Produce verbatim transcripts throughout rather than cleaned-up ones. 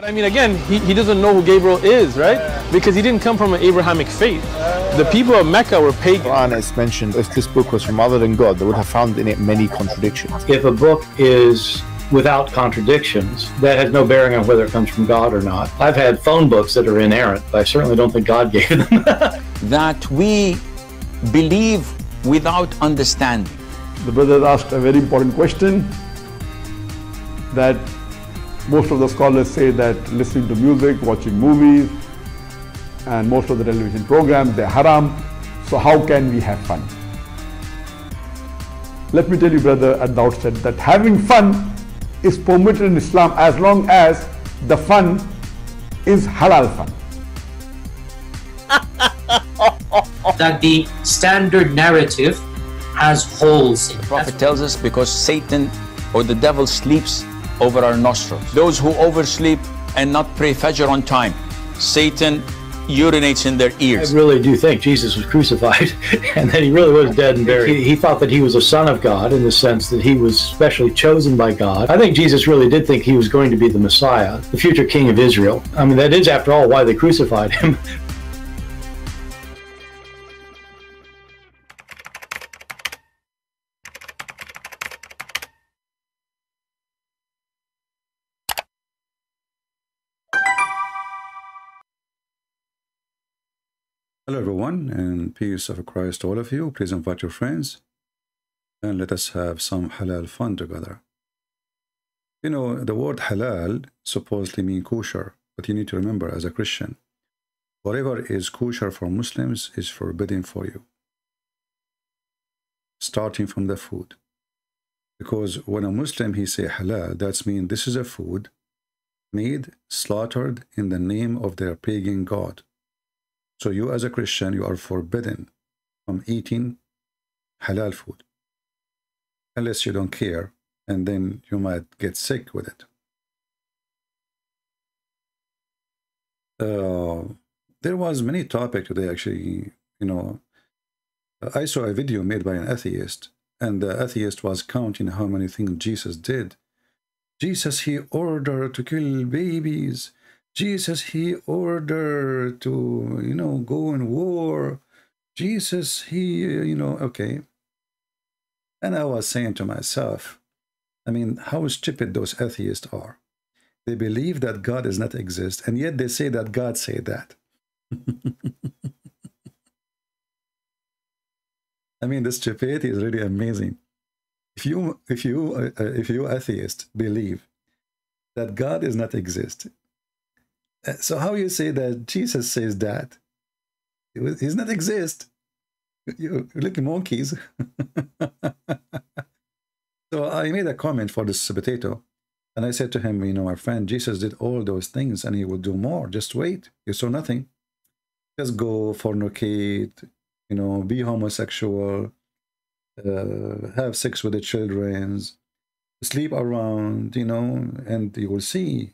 But I mean, again, he, he doesn't know who Gabriel is, right? Because he didn't come from an Abrahamic faith. The people of Mecca were pagan. The Quran has mentioned if this book was from other than God, they would have found in it many contradictions. If a book is without contradictions, that has no bearing on whether it comes from God or not. I've had phone books that are inerrant, but I certainly don't think God gave them. That we believe without understanding. The brother asked a very important question that most of the scholars say that listening to music, watching movies, and most of the television programs, they're haram. So how can we have fun? Let me tell you, brother, at the outset, that having fun is permitted in Islam as long as the fun is halal fun. That the standard narrative has holes in it. The Prophet tells us because Satan or the devil sleeps over our nostrils. Those who oversleep and not pray Fajr on time, Satan urinates in their ears. I really do think Jesus was crucified and that he really was dead and buried. He, he thought that he was a son of God in the sense that he was specially chosen by God. I think Jesus really did think he was going to be the Messiah, the future king of Israel. I mean, that is, after all, why they crucified him. Hello everyone, and peace of Christ to all of you. Please invite your friends and let us have some halal fun together. You know, the word halal supposedly means kosher, but you need to remember as a Christian, whatever is kosher for Muslims is forbidden for you, starting from the food. Because when a Muslim, he say halal, that's mean this is a food made, slaughtered in the name of their pagan god. So you as a Christian, you are forbidden from eating halal food, unless you don't care, and then you might get sick with it. Uh, there was many topics today, actually. You know, I saw a video made by an atheist, and the atheist was counting how many things Jesus did. Jesus, he ordered to kill babies. Jesus, he ordered to, you know, go in war. Jesus, he, you know, okay. And I was saying to myself, I mean, how stupid those atheists are. They believe that God does not exist, and yet they say that God said that. I mean, the stupidity is really amazing. If you, if you, uh, if you atheist believe that God does not exist, so how you say that Jesus says that? He does not exist. You little monkeys. So I made a comment for this potato, and I said to him, you know, my friend, Jesus did all those things, and he will do more. Just wait. You saw nothing. Just go fornicate, you know, be homosexual, uh, have sex with the children, sleep around, you know, and you will see.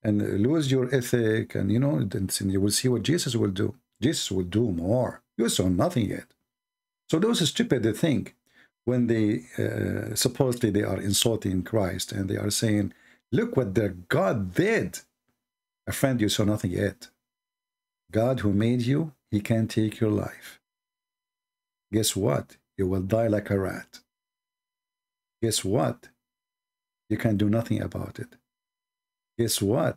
And lose your ethic, and you know, and you will see what Jesus will do. Jesus will do more. You saw nothing yet. So those stupid, they think, when they uh, supposedly they are insulting Christ, and they are saying, look what their God did. A friend, you saw nothing yet. God who made you, he can take your life. Guess what? You will die like a rat. Guess what? You can do nothing about it. Guess what?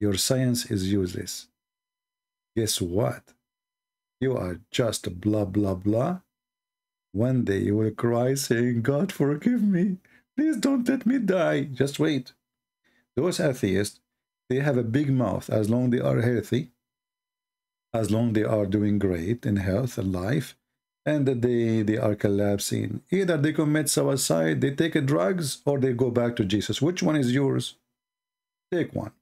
Your science is useless. Guess what? You are just blah, blah, blah. One day you will cry saying, God, forgive me. Please don't let me die. Just wait. Those atheists, they have a big mouth as long as they are healthy, as long as they are doing great in health and life, and the day they are collapsing. Either they commit suicide, they take drugs, or they go back to Jesus. Which one is yours? Take one.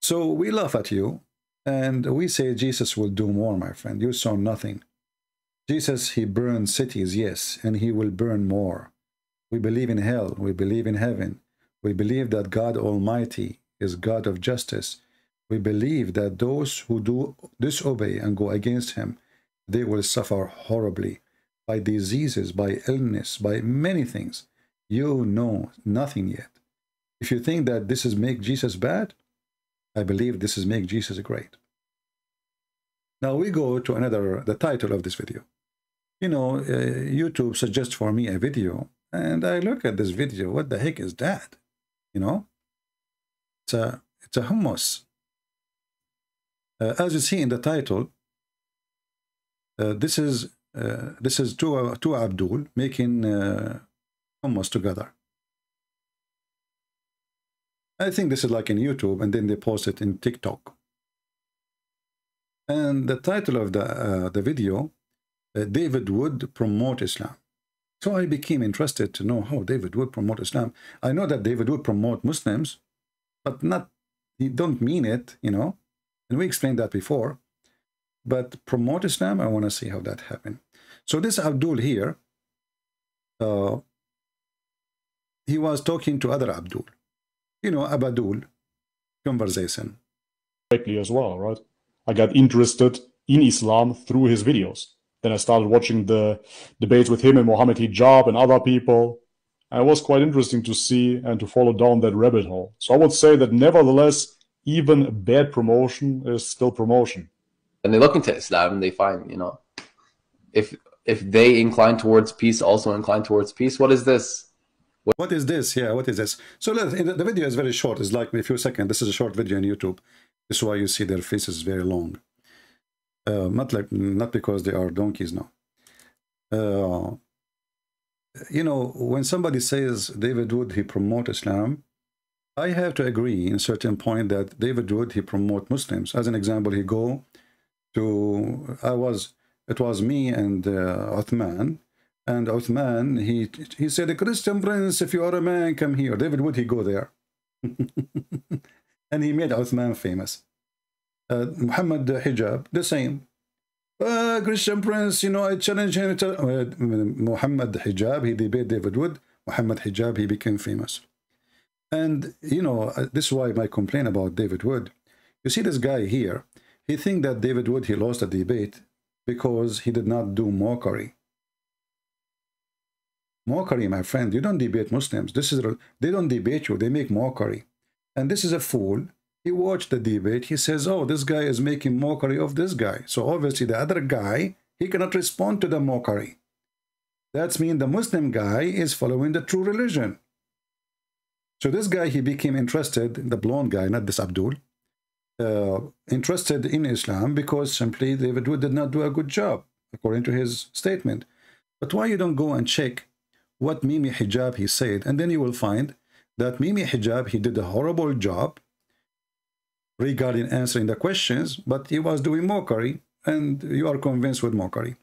So we laugh at you, and we say Jesus will do more, my friend. You saw nothing. Jesus, he burned cities, yes, and he will burn more. We believe in hell. We believe in heaven. We believe that God Almighty is God of justice. We believe that those who do disobey and go against him, they will suffer horribly by diseases, by illness, by many things. You know nothing yet. If you think that this is make Jesus bad, I believe this is make Jesus great. Now we go to another, the title of this video. You know, uh, YouTube suggests for me a video, and I look at this video, what the heck is that? You know, it's a, it's a hummus. Uh, as you see in the title, uh, this is uh, this is two, uh, two Abdul making uh, hummus together. I think this is like in YouTube, and then they post it in TikTok. And the title of the, uh, the video, uh, David Wood Promote Islam. So I became interested to know how David Wood promote Islam. I know that David Wood promote Muslims, but not, he don't mean it, you know. And we explained that before. But promote Islam, I want to see how that happened. So this Abdul here, uh, he was talking to other Abdul. You know, Abdul conversation. Lately as well, right? I got interested in Islam through his videos. Then I started watching the debates with him and Muhammad Hijab and other people. And it was quite interesting to see and to follow down that rabbit hole. So I would say that nevertheless, even bad promotion is still promotion. And they look into Islam, they find, you know, if if they incline towards peace, also incline towards peace. What is this? What, what is this? Yeah, what is this? So the video is very short. It's like a few seconds. This is a short video on YouTube. That's why you see their faces very long. Uh, not like, not because they are donkeys now. Uh, you know, when somebody says David Wood, he promote Islam, I have to agree in certain point that David Wood, he promote Muslims. As an example, he go to, I was, it was me and uh, Uthman, and Uthman, he, he said, Christian Prince, if you are a man, come here. David Wood, he go there. And he made Uthman famous. Uh, Muhammad Hijab, the same. Uh, Christian Prince, you know, I challenge him. To, uh, Muhammad Hijab, he debated David Wood. Muhammad Hijab, he became famous. And, you know, this is why my complaint about David Wood. You see this guy here, he think that David Wood, he lost a debate because he did not do mockery. Mockery, my friend, you don't debate Muslims. This is, they don't debate you, they make mockery. And this is a fool. He watched the debate. He says, oh, this guy is making mockery of this guy. So obviously the other guy, he cannot respond to the mockery. That's mean the Muslim guy is following the true religion. So this guy, he became interested, the blonde guy, not this Abdul, uh, interested in Islam because simply David Wood did not do a good job, according to his statement. But why you don't go and check what Mimi Hijab he said, and then you will find that Mimi Hijab, he did a horrible job regarding answering the questions, but he was doing mockery, and you are convinced with mockery.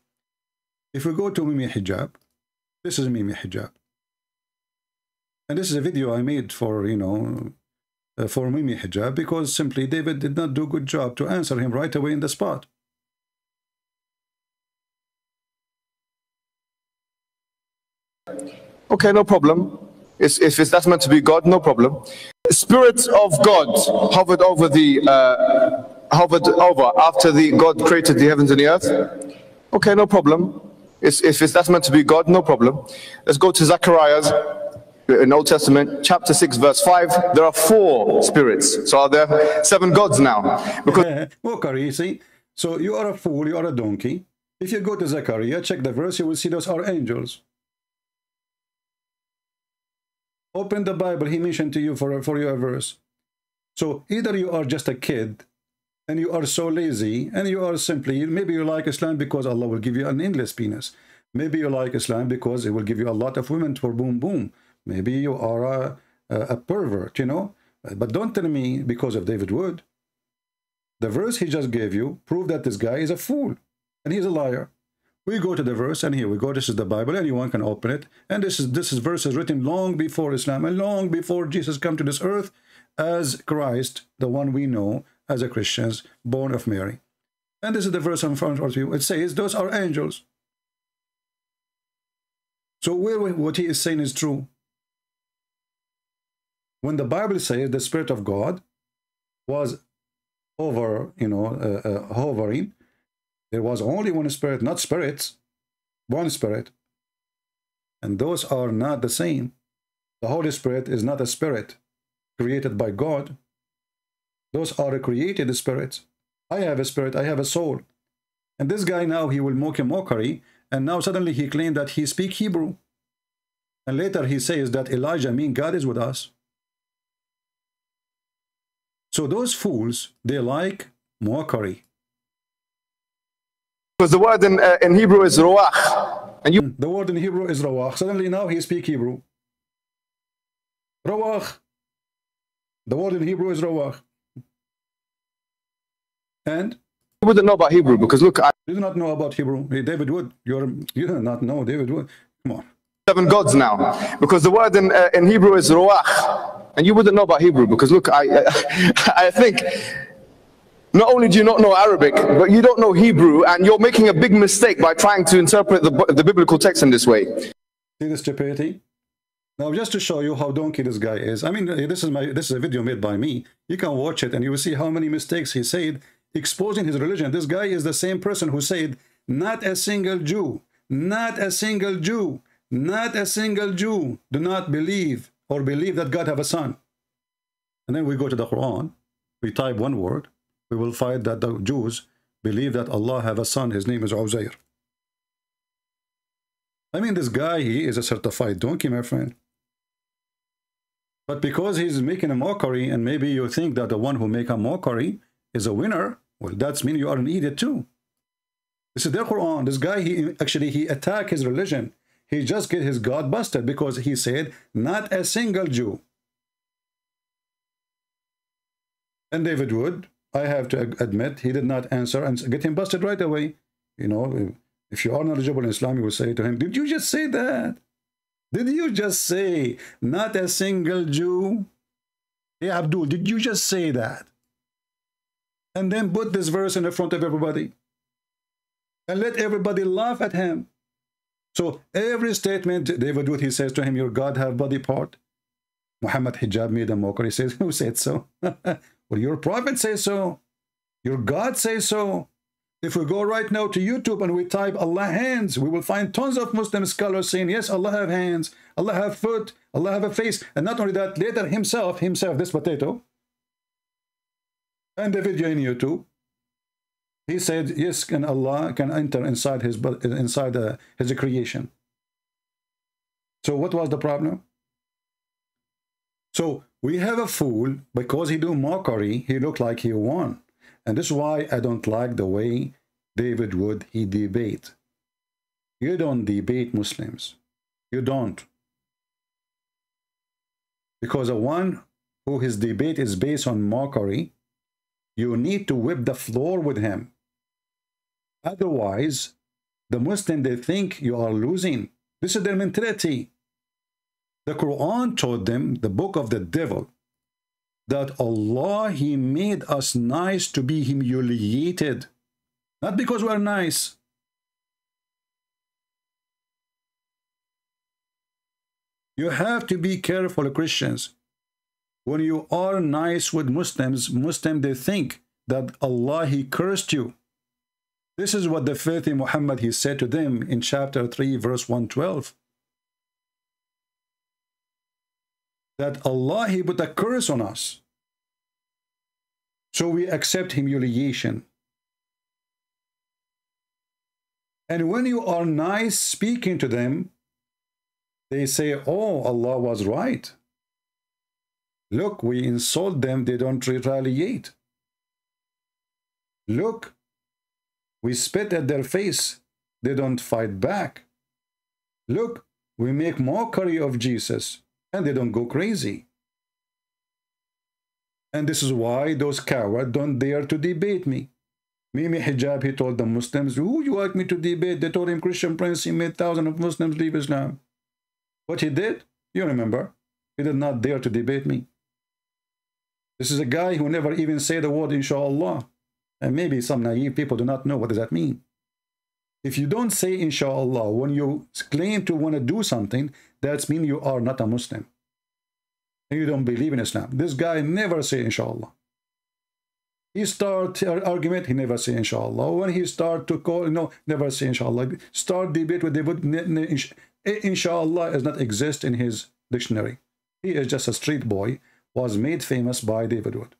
If we go to Mimi Hijab, this is Mimi Hijab. And this is a video I made for, you know, uh, for Mimi Hijab, because simply David did not do a good job to answer him right away in the spot. Okay, no problem. If, if it's that's meant to be God, no problem. Spirit of God hovered over the uh, hovered over after the God created the heavens and the earth. Okay, no problem. If, if it's that's meant to be God, no problem. Let's go to Zechariah in Old Testament, chapter six, verse five. There are four spirits. So are there seven gods now? Because mockery, you see. So you are a fool. You are a donkey. If you go to Zechariah, check the verse. You will see those are angels. Open the Bible, he mentioned to you for, for your verse. So either you are just a kid and you are so lazy and you are simply, maybe you like Islam because Allah will give you an endless penis. Maybe you like Islam because it will give you a lot of women for boom, boom. Maybe you are a, a, a pervert, you know. But don't tell me because of David Wood. The verse he just gave you proved that this guy is a fool and he's a liar. We go to the verse, and here we go. This is the Bible. Anyone can open it. And this is this is verses written long before Islam and long before Jesus came to this earth as Christ, the one we know as a Christians, born of Mary. And this is the verse in front of you. It says, those are angels. So where what he is saying is true. When the Bible says the Spirit of God was over, you know, uh, uh, hovering, there was only one spirit, not spirits, one spirit. And those are not the same. The Holy Spirit is not a spirit. created by God. Those are created spirits. I have a spirit, I have a soul. And this guy now, he will mock a mockery. And now suddenly he claimed that he speaks Hebrew. And later he says that Elijah means God is with us. So those fools, they like mockery. Because the word in, uh, in Hebrew is Ruach. And you the word in Hebrew is Ruach. Suddenly now he speaks Hebrew. Ruach. The word in Hebrew is Ruach. And you wouldn't know about Hebrew because look, I you do not know about Hebrew. Hey, David Wood, you're you do not know David Wood. Come on. Seven gods now, because the word in uh, in Hebrew is Ruach, and you wouldn't know about Hebrew because look, I uh, I think not only do you not know Arabic, but you don't know Hebrew, and you're making a big mistake by trying to interpret the the biblical text in this way. See the stupidity. Now, just to show you how donkey this guy is, I mean, this is my this is a video made by me. You can watch it, and you will see how many mistakes he said, exposing his religion. This guy is the same person who said, "Not a single Jew, not a single Jew." Not a single Jew do not believe or believe that God have a son. And then we go to the Quran, we type one word, we will find that the Jews believe that Allah have a son, his name is Uzair. I mean, this guy, he is a certified donkey, my friend. But because he's making a mockery, and maybe you think that the one who make a mockery is a winner, well, that's mean you are an idiot too. This is the Quran. This guy, he actually, he attacked his religion. He just get his God busted because he said, not a single Jew. And David Wood, I have to admit, he did not answer and get him busted right away. You know, if you are knowledgeable in Islam, you will say to him, did you just say that? Did you just say, not a single Jew? Hey, Abdul, did you just say that? And then put this verse in the front of everybody. And let everybody laugh at him. So every statement David Wood, he says to him, your God have body part. Muhammad Hijab made a mockery. He says, who said so? Well, your prophet says so. Your God says so. If we go right now to YouTube and we type Allah hands, we will find tons of Muslim scholars saying, yes, Allah have hands. Allah have foot. Allah have a face. And not only that, later himself, himself, this potato. And the video in YouTube. He said, yes, can Allah can enter inside his inside uh, his creation. So what was the problem? So we have a fool, because he do mockery, he looked like he won. And this is why I don't like the way David Wood, he debate. You don't debate Muslims. You don't. Because the one who his debate is based on mockery, you need to whip the floor with him. Otherwise, the Muslim, they think you are losing. This is their mentality. The Quran taught them, the book of the devil, that Allah, he made us nice to be humiliated. Not because we are nice. You have to be careful, Christians. When you are nice with Muslims, Muslim, they think that Allah, he cursed you. This is what the filthy Muhammad, he said to them in chapter three, verse one twelve. That Allah, he put a curse on us. So we accept humiliation. And when you are nice speaking to them, they say, oh, Allah was right. Look, we insult them, they don't retaliate. Look, we spit at their face, they don't fight back. Look, we make mockery of Jesus, and they don't go crazy. And this is why those cowards don't dare to debate me. Mimi Hijab, he told the Muslims, who you like me to debate? They told him, Christian Prince, he made thousands of Muslims leave Islam. What he did, you remember, he did not dare to debate me. This is a guy who never even said the word inshallah. And maybe some naive people do not know what does that mean. If you don't say inshallah when you claim to want to do something, that means you are not a Muslim. And you don't believe in Islam. This guy never say inshallah. He start an argument, he never say inshallah. When he start to call, no, never say inshallah. Start debate with David, inshallah is not exist in his dictionary. He is just a street boy was made famous by David Wood.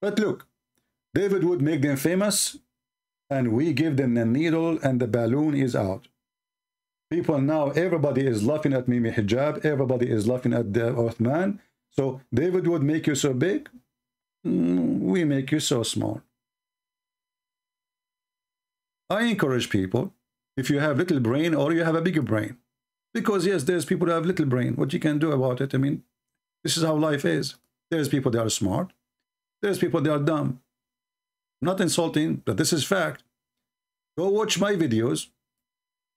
But look, David Wood make them famous, and we give them the needle and the balloon is out. People now, everybody is laughing at Mimi Hijab, everybody is laughing at the Uthman. So David Wood make you so big, we make you so small. I encourage people, if you have little brain or you have a bigger brain, because yes, there's people who have little brain. What you can do about it? I mean, this is how life is. There's people that are smart. There's people that are dumb. I'm not insulting, but this is fact. Go watch my videos.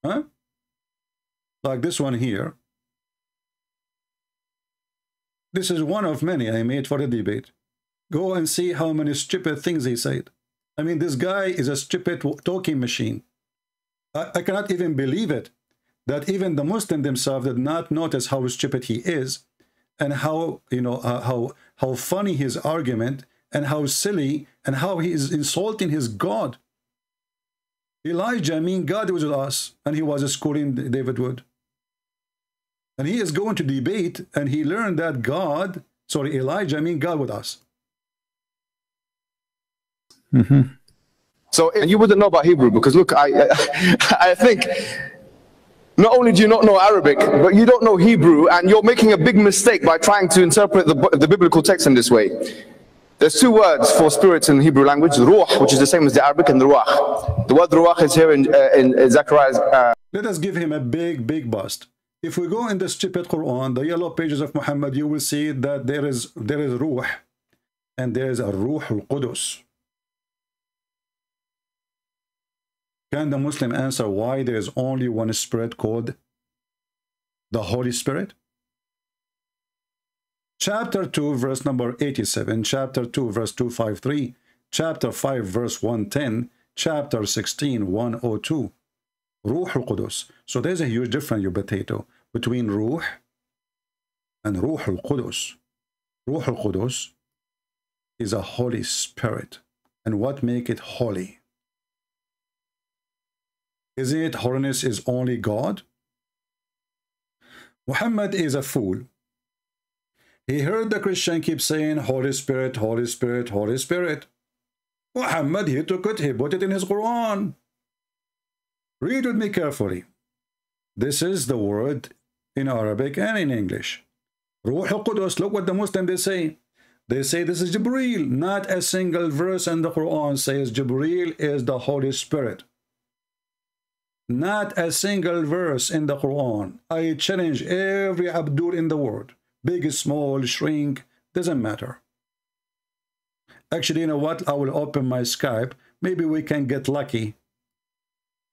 Huh? Like this one here. This is one of many I made for the debate. Go and see how many stupid things he said. I mean, this guy is a stupid talking machine. I, I cannot even believe it, that even the Muslims themselves did not notice how stupid he is, and how, you know, uh, how, how funny his argument, and how silly, and how he is insulting his God. Elijah, I mean, God was with us, and he was schooling David Wood. And he is going to debate, and he learned that God, sorry, Elijah, I mean, God with us. Mm-hmm. So, and you wouldn't know about Hebrew, because look, I, I, I think... Not only do you not know Arabic, but you don't know Hebrew, and you're making a big mistake by trying to interpret the, the biblical text in this way. There's two words for spirits in Hebrew language, ruh, which is the same as the Arabic, and the ruah. The word ruah is here in, uh, in uh, Zechariah. Uh... Let us give him a big, big bust. If we go in the stupid Quran, the yellow pages of Muhammad, you will see that there is, there is ruh, and there is a Ruh al-Qudus. Can the Muslim answer why there is only one spirit called the Holy Spirit? Chapter two, verse number eighty-seven, chapter two, verse two fifty-three, chapter five, verse one ten, chapter sixteen, one oh two. Ruh al-Qudus. So there's a huge difference, you potato, between Ruh and Ruh al-Qudus. Ruh al-Qudus is a Holy Spirit. And what makes it holy? Isn't it holiness is only God? Muhammad is a fool. He heard the Christian keep saying, Holy Spirit, Holy Spirit, Holy Spirit. Muhammad, he took it, he put it in his Quran. Read with me carefully. This is the word in Arabic and in English. Ruh al-Qudus, look what the Muslim they say. They say this is Jibreel. Not a single verse in the Quran says Jibreel is the Holy Spirit. Not a single verse in the Quran. I challenge every Abdul in the world. Big, small, shrink, doesn't matter. Actually, you know what? I will open my Skype. Maybe we can get lucky.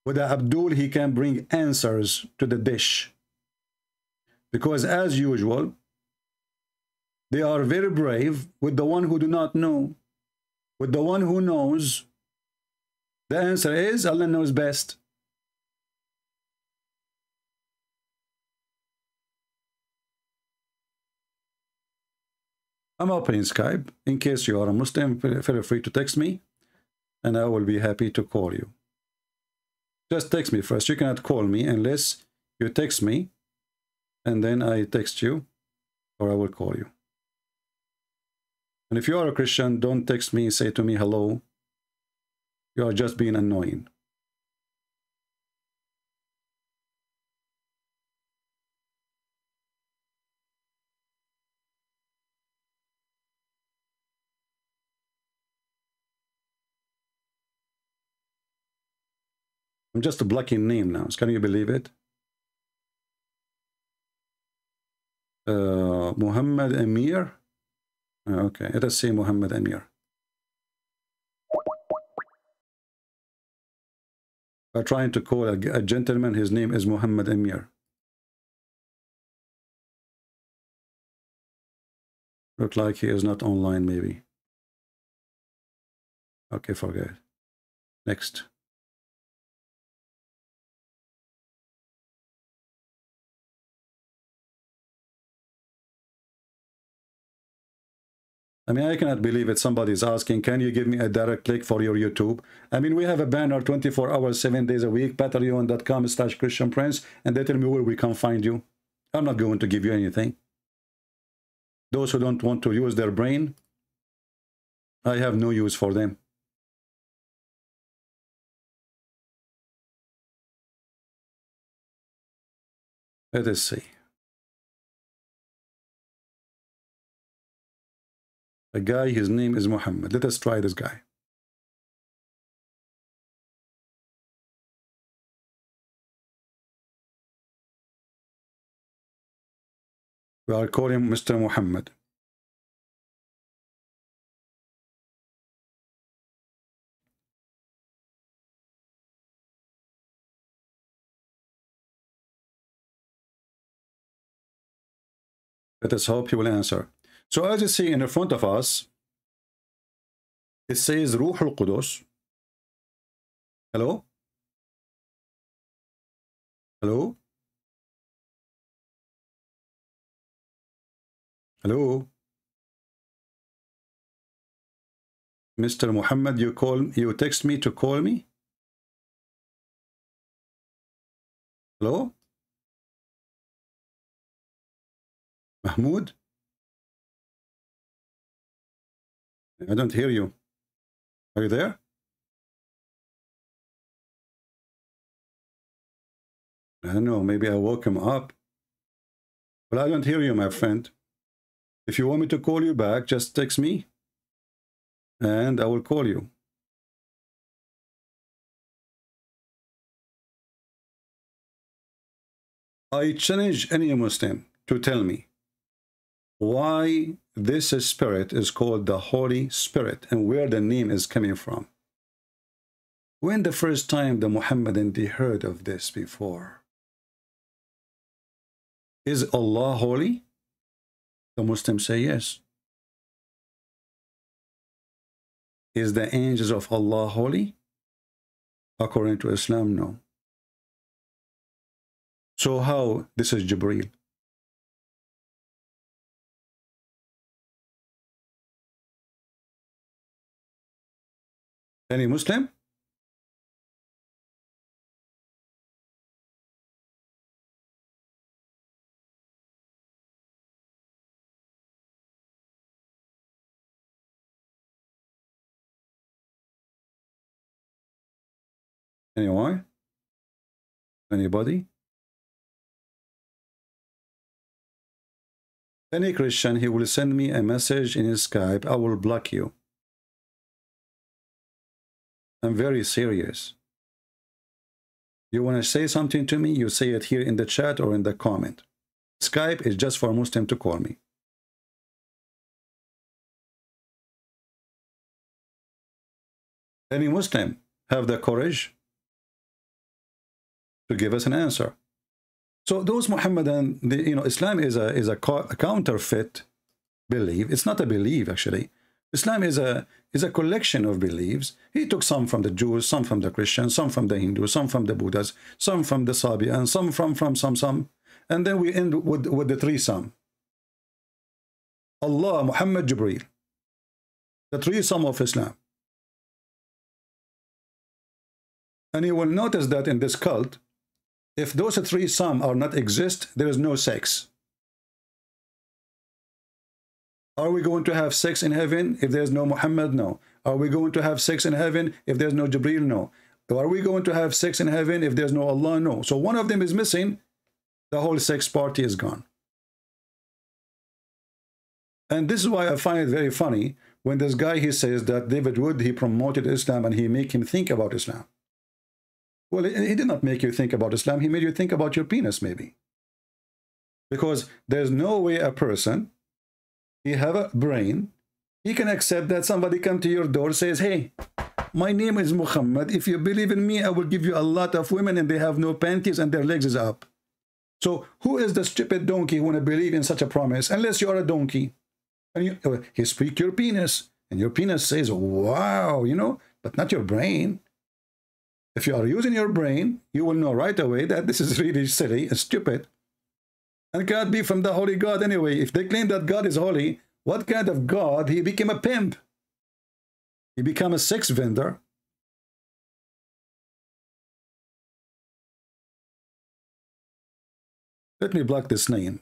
With Abdul, he can bring answers to the dish. Because as usual, they are very brave with the one who do not know. With the one who knows, the answer is Allah knows best. I'm opening Skype. In case you are a Muslim, feel free to text me, and I will be happy to call you. Just text me first. You cannot call me unless you text me, and then I text you, or I will call you. And if you are a Christian, don't text me, say to me, hello. You are just being annoying. I'm just a blocking name now. Can you believe it? Uh, Muhammad Amir. Okay, let us say Muhammad Amir. I'm trying to call a, a gentleman. His name is Muhammad Amir. Looks like he is not online, maybe. Okay, forget it. Next. I mean, I cannot believe it. Somebody's asking, can you give me a direct link for your YouTube? I mean, we have a banner twenty-four hours, seven days a week, patreon.com slash Christian Prince, and they tell me where we can find you. I'm not going to give you anything. Those who don't want to use their brain, I have no use for them. Let us see. A guy, his name is Muhammad. Let us try this guy. We are calling Mister Muhammad. Let us hope he will answer. So as you see in the front of us, it says Ruh al-Qudus. Hello? Hello? Hello? Mister Muhammad, you call, you text me to call me? Hello? Mahmoud? I don't hear you. Are you there? I don't know, maybe I woke him up. But I don't hear you, my friend. If you want me to call you back, just text me and I will call you. I challenge any Muslim to tell me why this spirit is called the Holy Spirit and where the name is coming from. When the first time the Muhammadan they heard of this before? Is Allah holy? The Muslims say yes. Is the angels of Allah holy? According to Islam, no. So how this is Jibreel? Any Muslim? Anyway, anybody? Any Christian, he will send me a message in his Skype. I will block you. I'm very serious. You want to say something to me, you say it here in the chat or in the comment. Skype is just for Muslim to call me. Any Muslim have the courage to give us an answer? So those Muhammadan, the, you know, Islam is a is a, a counterfeit belief. It's not a belief actually. Islam is a is a collection of beliefs. He took some from the Jews, some from the Christians, some from the Hindus, some from the Buddhas, some from the Sabi, and some from from some some, and then we end with with the threesome: Allah, Muhammad, Jibreel, the threesome of Islam. And you will notice that in this cult, if those threesome are not exist, there is no sex. Are we going to have sex in heaven if there's no Muhammad? No. Are we going to have sex in heaven if there's no Jibreel? No. Are we going to have sex in heaven if there's no Allah? No. So one of them is missing, the whole sex party is gone. And this is why I find it very funny when this guy, he says that David Wood, he promoted Islam and he make him think about Islam. Well, he did not make you think about Islam. He made you think about your penis, maybe. Because there's no way a person, he have a brain, he can accept that somebody come to your door, says, hey, my name is Muhammad. If you believe in me, I will give you a lot of women and they have no panties and their legs is up. So who is the stupid donkey who want to believe in such a promise? Unless you are a donkey. And you, he speak your penis. And your penis says, wow, you know, but not your brain. If you are using your brain, you will know right away that this is really silly and stupid. And can't be from the holy God anyway. If they claim that God is holy, what kind of God? He became a pimp. He became a sex vendor. Let me block this name.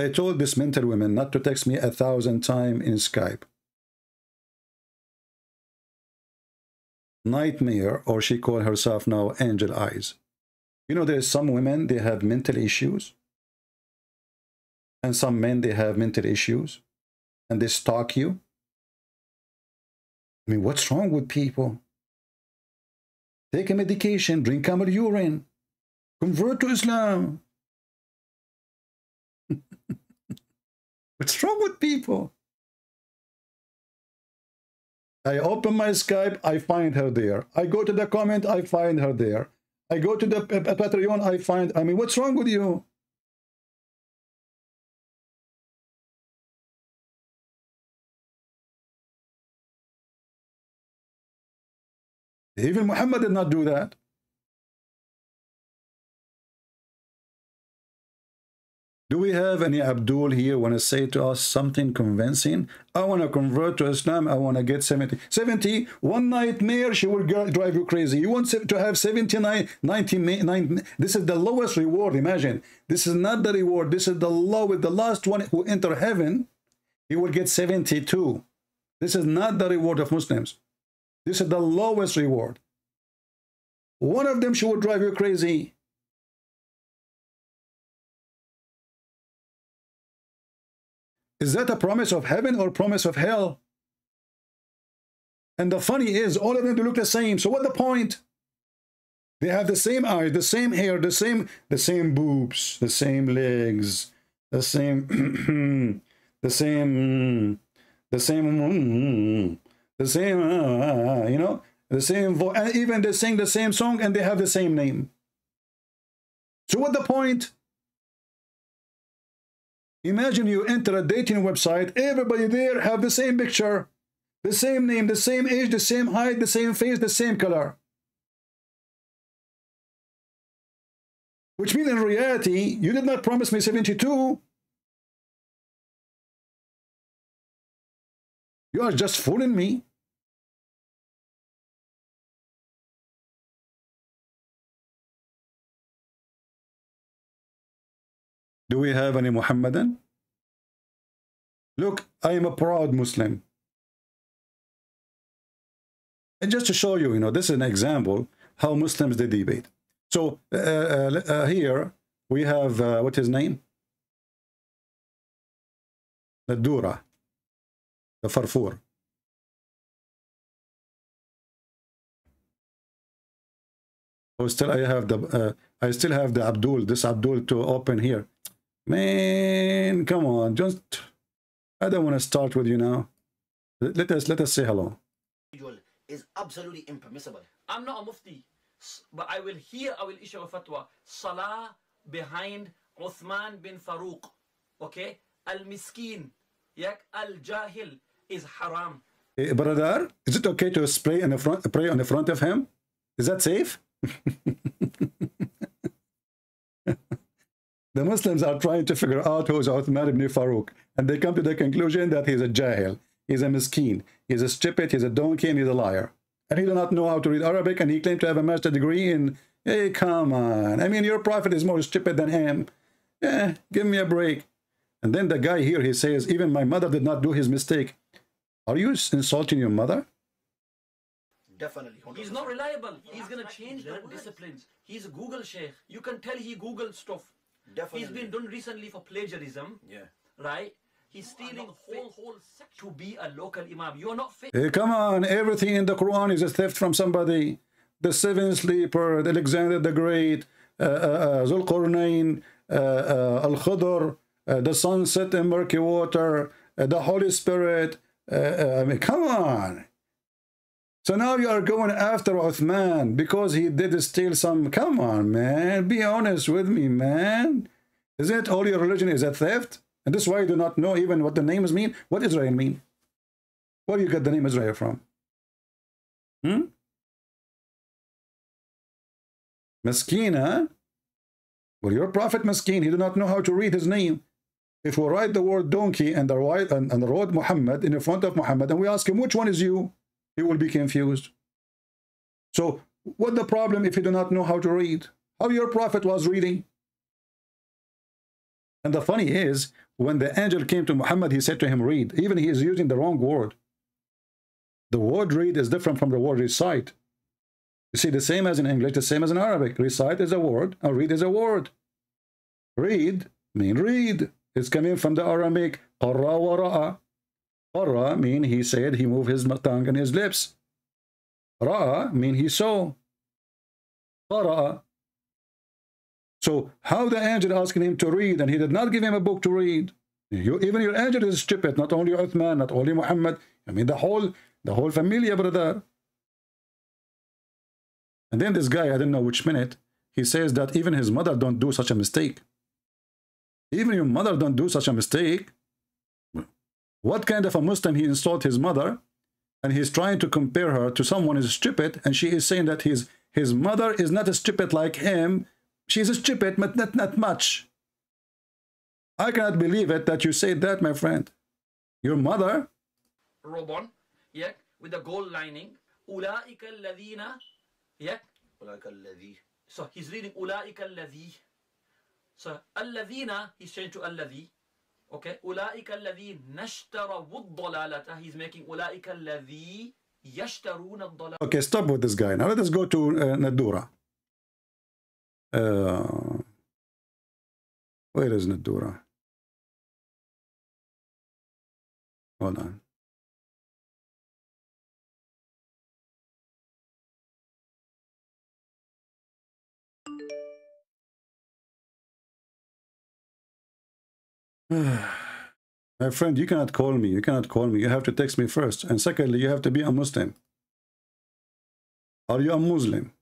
I told this mental woman not to text me a thousand times in Skype. Nightmare, or she called herself now Angel Eyes. You know, there is some women, they have mental issues. And some men, they have mental issues. And they stalk you. I mean, what's wrong with people? Take a medication, drink camel urine, convert to Islam. What's wrong with people? I open my Skype, I find her there. I go to the comment, I find her there. I go to the uh, Patreon, I find, I mean, what's wrong with you? Even Muhammad did not do that. Do we have any Abdul here want to say to us something convincing? I want to convert to Islam. I want to get seventy. seventy, one nightmare, she will drive you crazy. You want to have seventy-nine, ninety-nine. This is the lowest reward, imagine. This is not the reward. This is the lowest. The last one who enter heaven, he will get seventy-two. This is not the reward of Muslims. This is the lowest reward. One of them, she will drive you crazy. Is that a promise of heaven or promise of hell? And the funny is, all of them look the same. So what's the point? They have the same eyes, the same hair, the same, the same boobs, the same legs, the same, the same, the same, the same, uh, you know, the same voice. And even they sing the same song and they have the same name. So what's the point? Imagine you enter a dating website, everybody there have the same picture, the same name, the same age, the same height, the same face, the same color. Which means in reality, you did not promise me seventy-two. You are just fooling me. Do we have any Muhammadan? Look, I am a proud Muslim. And just to show you, you know, this is an example how Muslims, they debate. So uh, uh, uh, here we have, uh, what's his name? Nadura, the Farfour. Oh, still I have the, uh, I still have the Abdul, this Abdul to open here. Man, come on, just, I don't want to start with you now. Let us, let us say hello. Is absolutely impermissible. I'm not a mufti, but I will hear, I will issue a fatwa. Salah behind Uthman bin Farooq, okay? Al-Miskin, yak al-Jahil is haram. Hey, brother, is it okay to spray in the front, pray on the front of him? Is that safe? The Muslims are trying to figure out who is Uthman ibn Farooq, and they come to the conclusion that he's a jahil, he's a miskeen, he's a stupid, he's a donkey, and he's a liar. And he does not know how to read Arabic, and he claimed to have a master's degree in, hey, come on. I mean, your prophet is more stupid than him. Eh, give me a break. And then the guy here, he says, even my mother did not do his mistake. Are you insulting your mother? Definitely. one hundred percent. He's not reliable. He's going to change the disciplines. He's a Google sheikh. You can tell he Googled stuff. Definitely. He's been done recently for plagiarism. Yeah. Right? He's stealing whole, whole section to be a local imam. You're not fit. Hey, come on. Everything in the Quran is a theft from somebody. The seven sleeper, the Alexander the Great, uh, uh, Zulkarnain, uh, uh, Al Khidr, uh, the sunset in murky water, uh, the Holy Spirit. Uh, uh, I mean, come on. So now you are going after Uthman because he did steal some. Come on, man. Be honest with me, man. Isn't it all your religion is a theft? And this is why you do not know even what the names mean. What Israel mean? Where you get the name Israel from? Hmm? Miskeen, huh? Well, your prophet Miskeen, he did not know how to read his name. If we write the word donkey and the right and, and the word Muhammad in the front of Muhammad, and we ask him, which one is you? He will be confused. So what the problem if you do not know how to read? How your prophet was reading? And the funny is, When the angel came to Muhammad, he said to him, read. Even he is using the wrong word. The word read is different from the word recite. You see, the same as in English, the same as in Arabic. Recite is a word, and read is a word. Read means read. It's coming from the Aramaic. Qarra wa ra'a. Qarra means he said, he moved his tongue and his lips. Ra'a means he saw. Qara'a. So how the angel asking him to read, and he did not give him a book to read. You, even your angel is stupid, not only Uthman, not only Muhammad. I mean the whole the whole familia, brother. And then this guy, I don't know which minute, he says that even his mother don't do such a mistake. Even your mother don't do such a mistake. What kind of a Muslim he insulted his mother, and he's trying to compare her to someone who is stupid, and she is saying that his, his mother is not stupid like him. She's stupid, but not, not much. I cannot believe it that you say that, my friend. Your mother? Robe on, yeah, with the gold lining. Ulaika alladhina, yeah. Ulaika alladhi. So he's reading Ulaika alladhi. So alladhina, he's changed to alladhi. Okay. Ulaika alladhi nashtara wuddalalata. He's making Ulaika alladhi yashtaruna ad-dalal. Okay, stop with this guy. Now let us go to uh, Nadura. Uh, where is Nadura? Hold on. My friend, you cannot call me. You cannot call me. You have to text me first. And secondly, you have to be a Muslim. Are you a Muslim?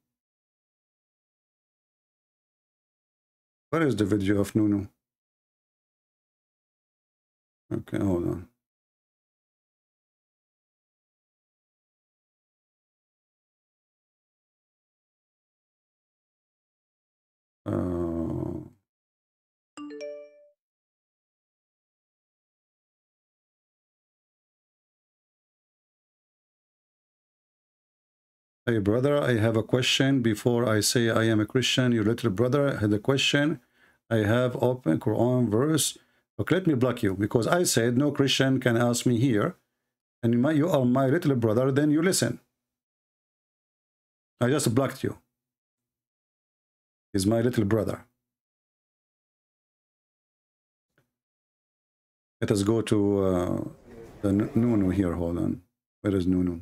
Where is the video of Nunu? Okay, hold on. Uh... Hey, brother, I have a question. Before I say I am a Christian, your little brother had a question. I have open Quran verse. Okay, let me block you, because I said no Christian can ask me here, and my, you are my little brother, then you listen. I just blocked you. He's my little brother. Let us go to uh, the Nunu here. Hold on. Where is Nunu?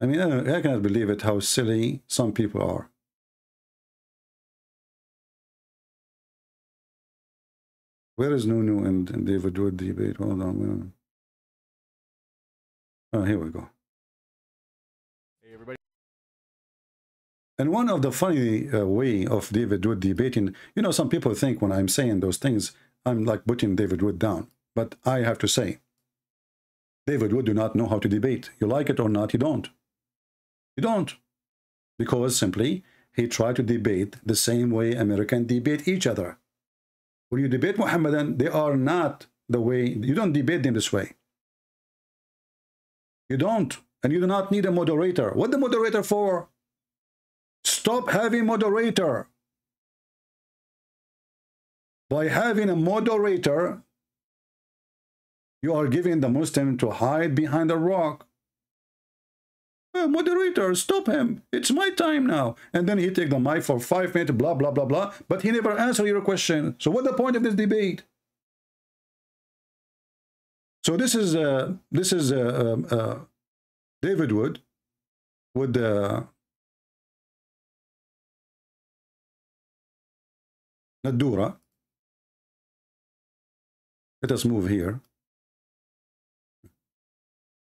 I mean, I cannot believe it, how silly some people are. Where is Nunu and, and David Wood debate? Hold on, hold on. Oh, here we go. Hey, everybody. And one of the funny uh, way of David Wood debating, you know, some people think when I'm saying those things, I'm like putting David Wood down. But I have to say, David Wood do not know how to debate. You like it or not, you don't. You don't, because simply he tried to debate the same way Americans debate each other. When you debate Muhammadan, they are not the way, you don't debate them this way. You don't, and you do not need a moderator. What the moderator for? Stop having moderator. By having a moderator, you are giving the Muslim to hide behind a rock. Uh, moderator, stop him. It's my time now. And then he take the mic for five minutes, blah, blah, blah, blah. But he never answer your question. So what's the point of this debate? So this is, uh, this is uh, uh, David Wood with uh, Nadura. Let us move here.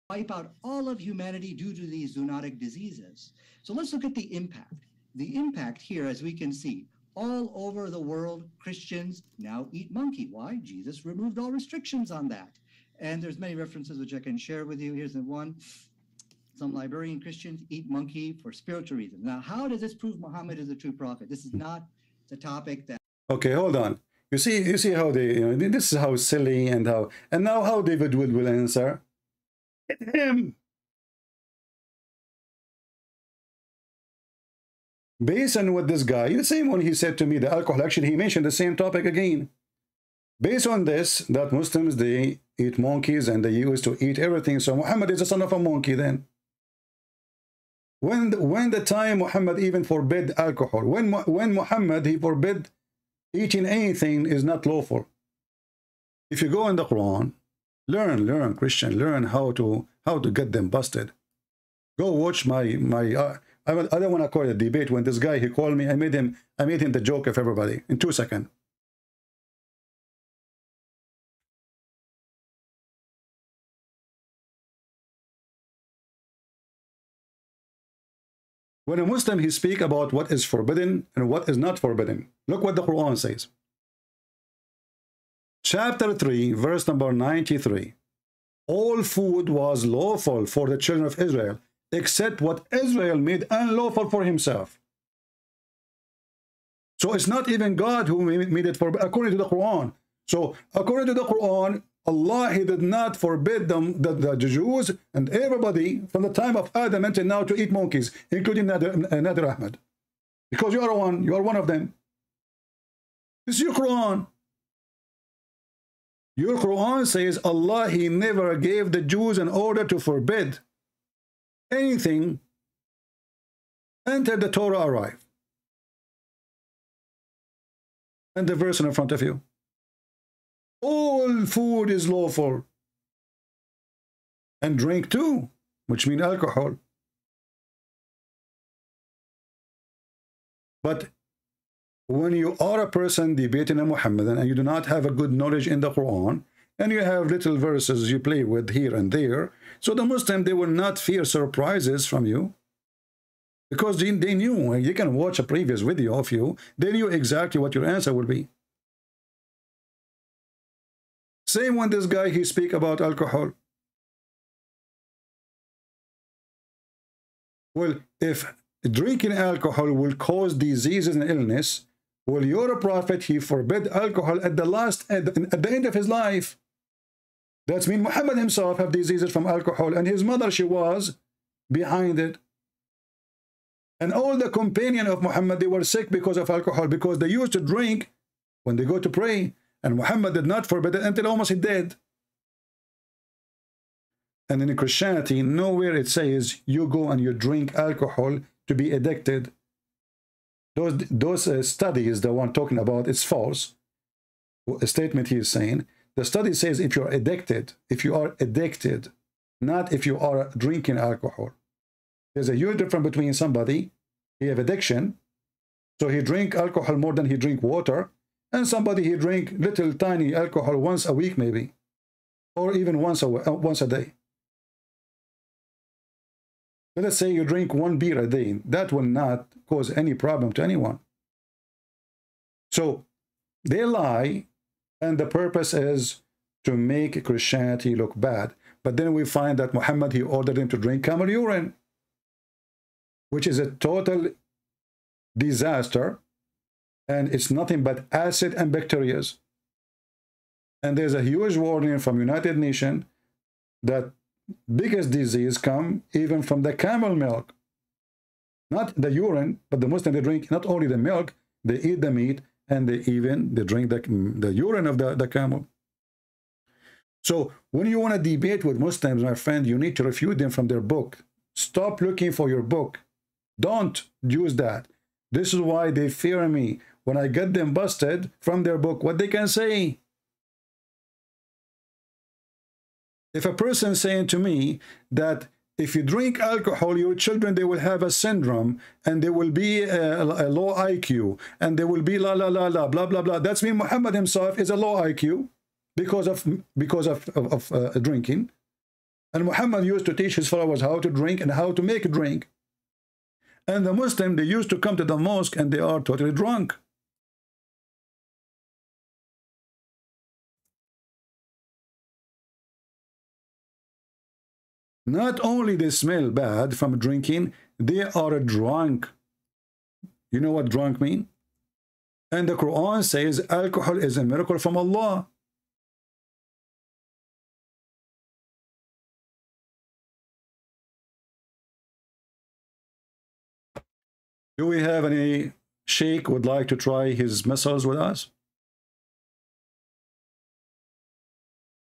Wipe out all of humanity due to these zoonotic diseases. So let's look at the impact. The impact here, as we can see, all over the world, Christians now eat monkey. Why? Jesus removed all restrictions on that. And there's many references which I can share with you. Here's the one. Some Liberian Christians eat monkey for spiritual reasons. Now, how does this prove Muhammad is a true prophet? This is not the topic that... Okay, hold on. You see, you see how they, you know, this is how silly and how, and now how David Wood will answer. Him. Based on what this guy, the same one he said to me, the alcohol, actually he mentioned the same topic again. Based on this, that Muslims, they eat monkeys and they used to eat everything. So Muhammad is the son of a monkey then. When, when the time Muhammad even forbid alcohol, when, when Muhammad, he forbid eating anything is not lawful. If you go in the Quran, learn, learn, Christian, learn how to, how to get them busted. Go watch my, my uh, I don't want to call it a debate. When this guy, he called me, I made him, I made him the joke of everybody in two seconds. When a Muslim, he speak about what is forbidden and what is not forbidden. Look what the Quran says. Chapter three, verse number ninety-three. All food was lawful for the children of Israel, except what Israel made unlawful for himself. So it's not even God who made it forbidden, according to the Quran. So according to the Quran, Allah, he did not forbid them, the, the Jews and everybody from the time of Adam until now to eat monkeys, including Nader, Nader Ahmed. Because you are one, you are one of them. This is your Quran. Your Quran says Allah, he never gave the Jews an order to forbid anything until the Torah arrived. And the verse in front of you. All food is lawful. And drink too, which means alcohol. But when you are a person debating a Muhammadan and you do not have a good knowledge in the Quran, and you have little verses you play with here and there, so the Muslim, they will not fear surprises from you, because they, they knew, you can watch a previous video of you, they knew exactly what your answer will be. Same when this guy, he speak about alcohol. Well, if drinking alcohol will cause diseases and illness, well, your prophet, he forbid alcohol at the last, at the, at the end of his life. That means Muhammad himself have diseases from alcohol, and his mother, she was behind it. And all the companion of Muhammad, they were sick because of alcohol, because they used to drink when they go to pray. And Muhammad did not forbid it until almost he did. And in Christianity, nowhere it says you go and you drink alcohol to be addicted. Those, those uh, studies, the one talking about, it's false. A statement he is saying. The study says if you're addicted, if you are addicted, not if you are drinking alcohol. There's a huge difference between somebody, he have addiction, so he drink alcohol more than he drink water, and somebody he drink little tiny alcohol once a week maybe, or even once a, once a day. Let's say you drink one beer a day, that will not cause any problem to anyone. So they lie. And the purpose is to make Christianity look bad. But then we find that Muhammad, he ordered him to drink camel urine, which is a total disaster. And it's nothing but acid and bacteria. And there's a huge warning from United Nations that biggest disease come even from the camel milk. Not the urine, but the Muslims, they drink not only the milk, they eat the meat, and they even, they drink the, the urine of the, the camel. So when you want to debate with Muslims, my friend, you need to refute them from their book. Stop looking for your book. Don't use that. This is why they fear me. When I get them busted from their book, what they can say? If a person saying to me that if you drink alcohol, your children, they will have a syndrome, and they will be a, a low I Q, and they will be la, la, la, la, blah, blah, blah. That's mean Muhammad himself is a low I Q because of, because of, of, of uh, drinking. And Muhammad used to teach his followers how to drink and how to make a drink. And the Muslim, they used to come to the mosque, and they are totally drunk. Not only they smell bad from drinking, they are drunk. You know what drunk mean? And the Quran says alcohol is a miracle from Allah. Do we have any sheikh would like to try his missiles with us?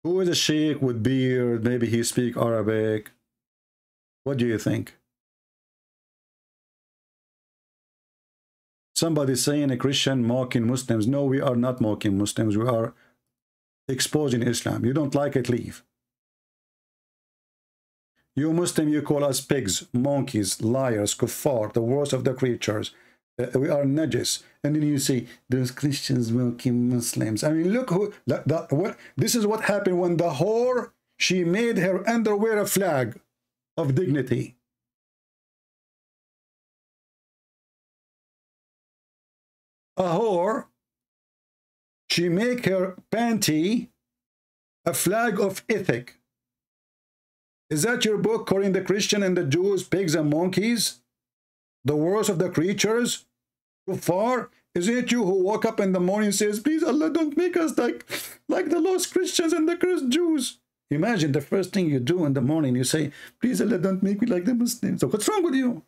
Who is a sheikh with beard? Maybe he speak Arabic. What do you think? Somebody saying a Christian mocking Muslims. No, we are not mocking Muslims. We are exposing Islam. You don't like it, leave. You Muslim, you call us pigs, monkeys, liars, kuffar, the worst of the creatures. Uh, we are najis. And then you see those Christians mocking Muslims. I mean, look who that, that what this is what happened when the whore, she made her underwear a flag of dignity. A whore, she make her panty a flag of ethic. Is that your book, calling the Christian and the Jews pigs and monkeys, the worst of the creatures? Kuffar? Is it you who woke up in the morning and says, please Allah, don't make us like, like the lost Christians and the cursed Jews? Imagine the first thing you do in the morning, you say, please Allah, don't make me like the Muslims. So what's wrong with you?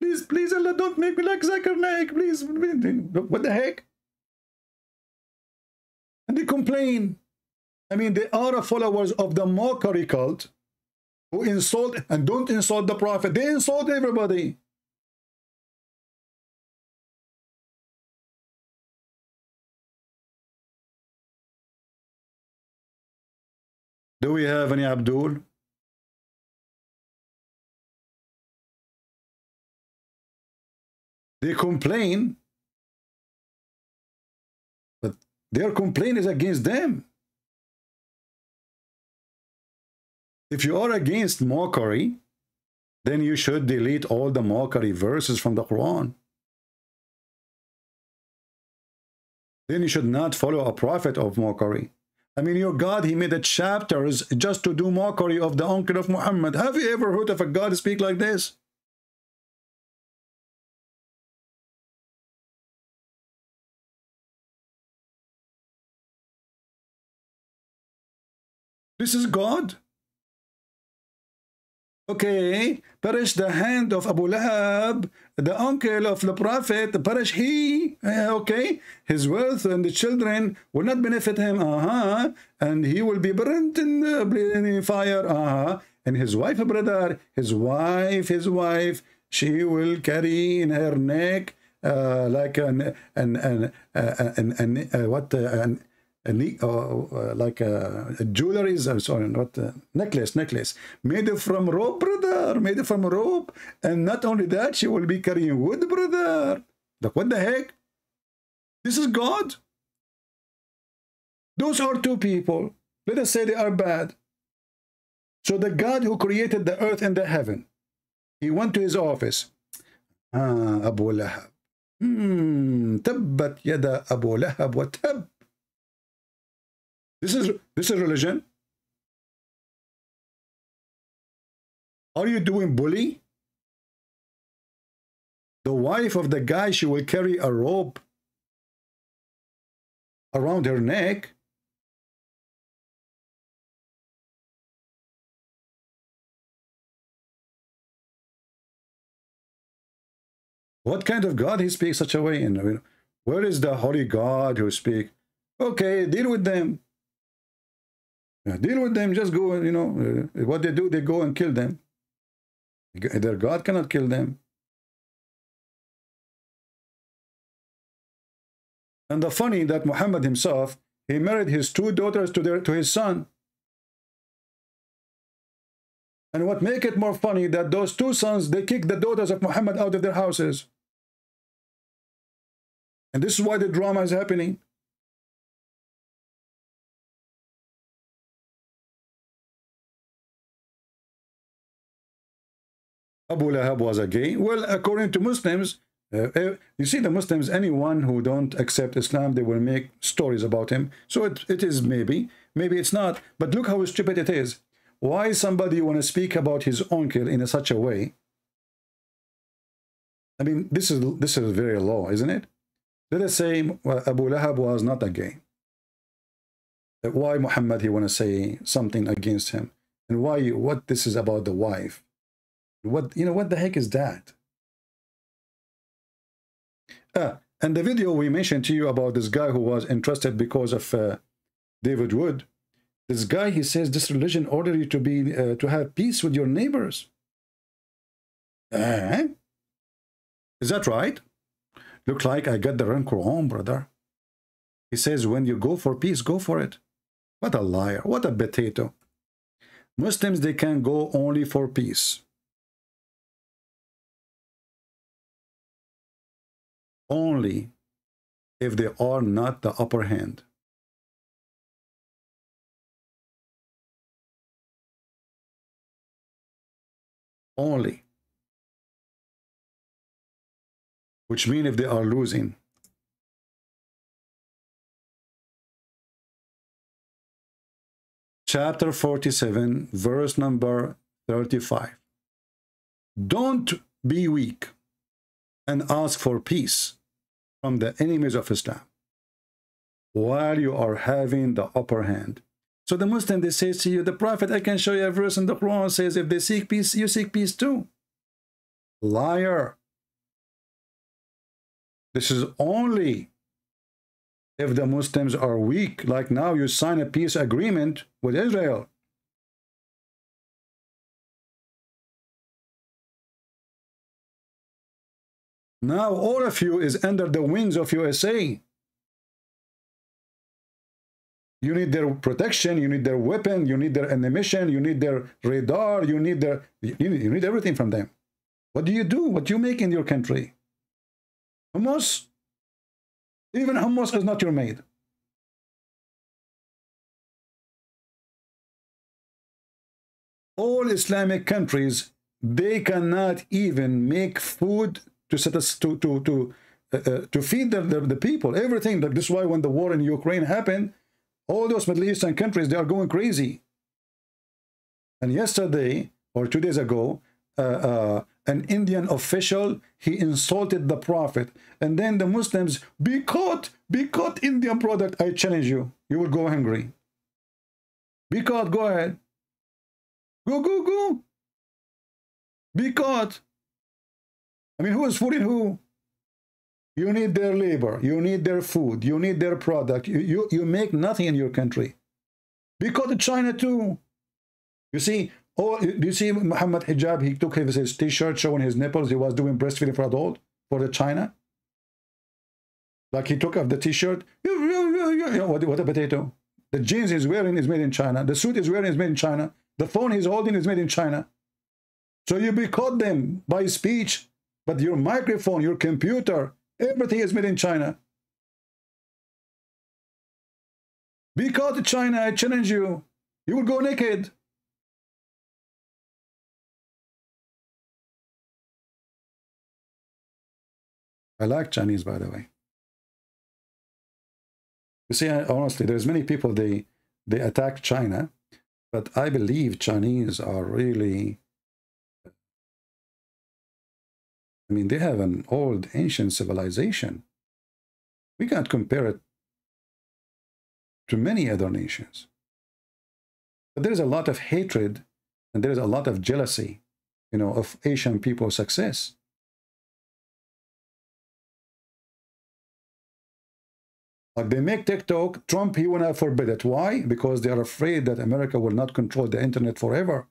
Please, please Allah, don't make me like Zakir Naik, please. What the heck? And they complain. I mean, they are followers of the mockery cult who insult and don't insult the prophet. They insult everybody. Do we have any Abdul? They complain, but their complaint is against them. If you are against mockery, then you should delete all the mockery verses from the Quran. Then you should not follow a prophet of mockery. I mean, your God, he made chapters just to do mockery of the uncle of Muhammad. Have you ever heard of a God speak like this? This is God? Okay, perish the hand of Abu Lahab, the uncle of the Prophet, perish he, okay, his wealth and the children will not benefit him, uh-huh, and he will be burnt in the fire, uh-huh, and his wife, brother, his wife, his wife, she will carry in her neck uh, like an, an, an, an, an, an, what, an, A, uh, like a, a jewelry, I'm sorry, not a necklace, necklace made from rope, brother, made from rope, and not only that, she will be carrying wood, brother. Like, what the heck? This is God. Those are two people. Let us say they are bad. So the God who created the earth and the heaven, he went to his office. Ah, Abu Lahab. Hmm, tabbat yada Abu Lahab wa tab. This is, this is religion. Are you doing bully? The wife of the guy, she will carry a rope around her neck. What kind of God he speaks such a way in? I mean, where is the holy God who speak? Okay, deal with them. Deal with them, just go, you know, what they do, they go and kill them. Their God cannot kill them. And the funny that Muhammad himself, he married his two daughters to, their, to his son. And what make it more funny that those two sons, they kicked the daughters of Muhammad out of their houses. And this is why the drama is happening. Abu Lahab was a gay. Well, according to Muslims, uh, you see the Muslims, anyone who don't accept Islam, they will make stories about him. So it, it is maybe, maybe it's not. But look how stupid it is. Why somebody want to speak about his uncle in a, such a way? I mean, this is, this is very low, isn't it? Let us say Abu Lahab was not a gay. Why Muhammad, he want to say something against him? And why, what this is about the wife? What, you know, what the heck is that? Uh, and the video we mentioned to you about this guy who was entrusted because of uh, David Wood, this guy, he says, this religion ordered you to be uh, to have peace with your neighbors. Uh, is that right? Look like I got the wrong Quran, brother. He says, when you go for peace, go for it. What a liar. What a potato. Muslims, they can go only for peace. Only if they are not the upper hand. Only. Which means if they are losing. Chapter forty-seven, verse number thirty-five. Don't be weak and ask for peace from the enemies of Islam while you are having the upper hand. So the Muslim, they say to you, the Prophet, I can show you a verse in the Quran says, if they seek peace, you seek peace too. Liar. This is only if the Muslims are weak. Like now, you sign a peace agreement with Israel. Now all of you is under the wings of U S A. You need their protection, you need their weapon, you need their ammunition, you need their radar, you need their you need, you need everything from them. What do you do? What do you make in your country? Hummus? Even hummus is not your mate. All Islamic countries, they cannot even make food to set us to to to uh, uh, to feed the, the the people. Everything. This is why when the war in Ukraine happened, all those Middle Eastern countries, they are going crazy. And yesterday or two days ago, uh, uh, an Indian official, he insulted the Prophet, and then the Muslims be caught, be caught Indian product. I challenge you, you will go hungry. Be caught. Go ahead. Go go go. Be caught. I mean, who is fooling who? You need their labor, you need their food, you need their product. You, you, you make nothing in your country. Because of China too. You see, oh, you see Muhammad Hijab, he took his, his t-shirt showing his nipples, he was doing breastfeeding for adult for the China. Like he took off the t-shirt, what, what a potato. The jeans he's wearing is made in China, the suit he's wearing is made in China, the phone he's holding is made in China. So you boycott them by speech. But your microphone, your computer, everything is made in China. Be caught, China, I challenge you. You will go naked. I like Chinese, by the way. You see, I, honestly, there's many people, they, they attack China. But I believe Chinese are really... I mean, they have an old, ancient civilization. We can't compare it to many other nations. But there is a lot of hatred, and there is a lot of jealousy, you know, of Asian people's success. Like they make TikTok, Trump, he will not forbid it. Why? Because they are afraid that America will not control the internet forever.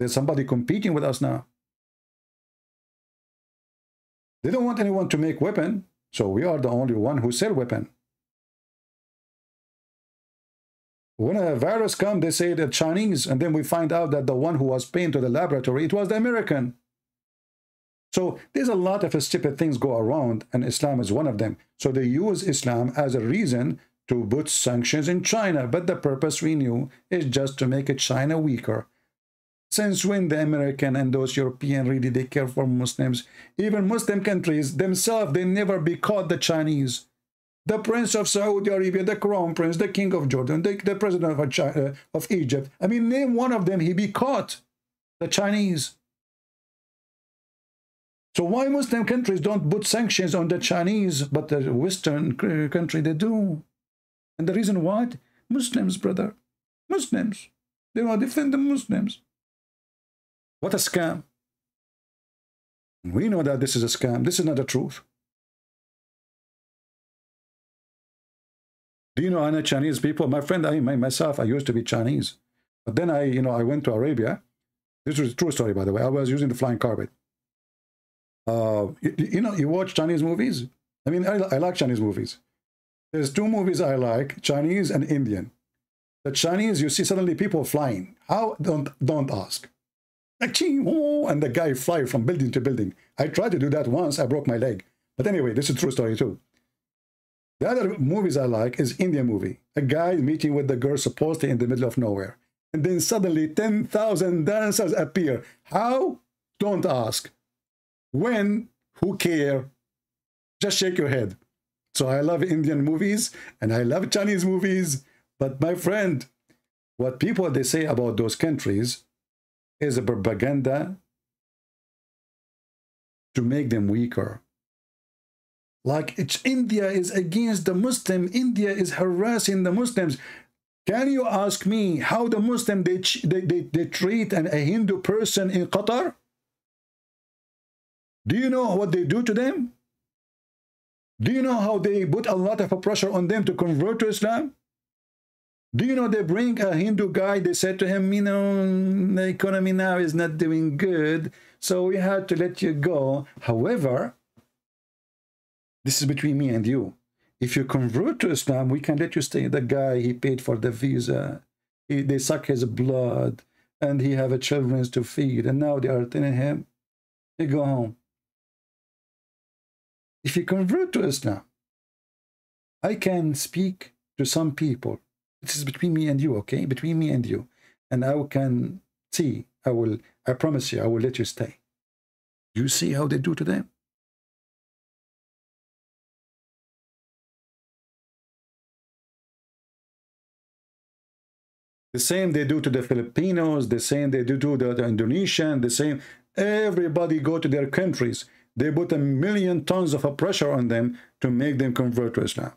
There's somebody competing with us now. They don't want anyone to make weapon, so we are the only one who sell weapon. When a virus comes, they say the Chinese, and then we find out that the one who was paying to the laboratory, it was the American. So there's a lot of stupid things go around, and Islam is one of them. So they use Islam as a reason to put sanctions in China, but the purpose we knew is just to make China weaker. Since when the American and those European really they care for Muslims? Even Muslim countries themselves, they never be caught the Chinese. The Prince of Saudi Arabia, the Crown Prince, the King of Jordan, the, the President of, China, of Egypt. I mean, name one of them, he be caught, the Chinese. So why Muslim countries don't put sanctions on the Chinese, but the Western country, they do? And the reason why? Muslims, brother. Muslims. They want to defend the Muslims. What a scam. We know that this is a scam. This is not the truth. Do you know I know Chinese people? My friend, I myself, I used to be Chinese. But then I, you know, I went to Arabia. This was a true story, by the way. I was using the flying carpet. Uh, you, you know, you watch Chinese movies. I mean, I, I like Chinese movies. There's two movies I like, Chinese and Indian. The Chinese, you see suddenly people flying. How? Don't, don't ask. And the guy fly from building to building. I tried to do that once. I broke my leg. But anyway, this is a true story too. The other movies I like is Indian movie. A guy meeting with the girl supposedly in the middle of nowhere. And then suddenly ten thousand dancers appear. How? Don't ask. When? Who care? Just shake your head. So I love Indian movies and I love Chinese movies. But my friend, what people they say about those countries is a propaganda to make them weaker. Like it's India is against the Muslim. India is harassing the Muslims. Can you ask me how the Muslim they, they, they, they treat an, a Hindu person in Qatar? Do you know what they do to them? Do you know how they put a lot of pressure on them to convert to Islam? Do you know they bring a Hindu guy, they said to him, you know, the economy now is not doing good, so we had to let you go. However, this is between me and you. If you convert to Islam, we can let you stay. The guy, he paid for the visa. He, they suck his blood, and he have a children to feed, and now they are telling him, they go home. If you convert to Islam, I can speak to some people. This is between me and you, okay? Between me and you. And I can see, I will, I promise you, I will let you stay. You see how they do to them? The same they do to the Filipinos, the same they do to the, the Indonesian, the same. Everybody go to their countries. They put a million tons of pressure on them to make them convert to Islam.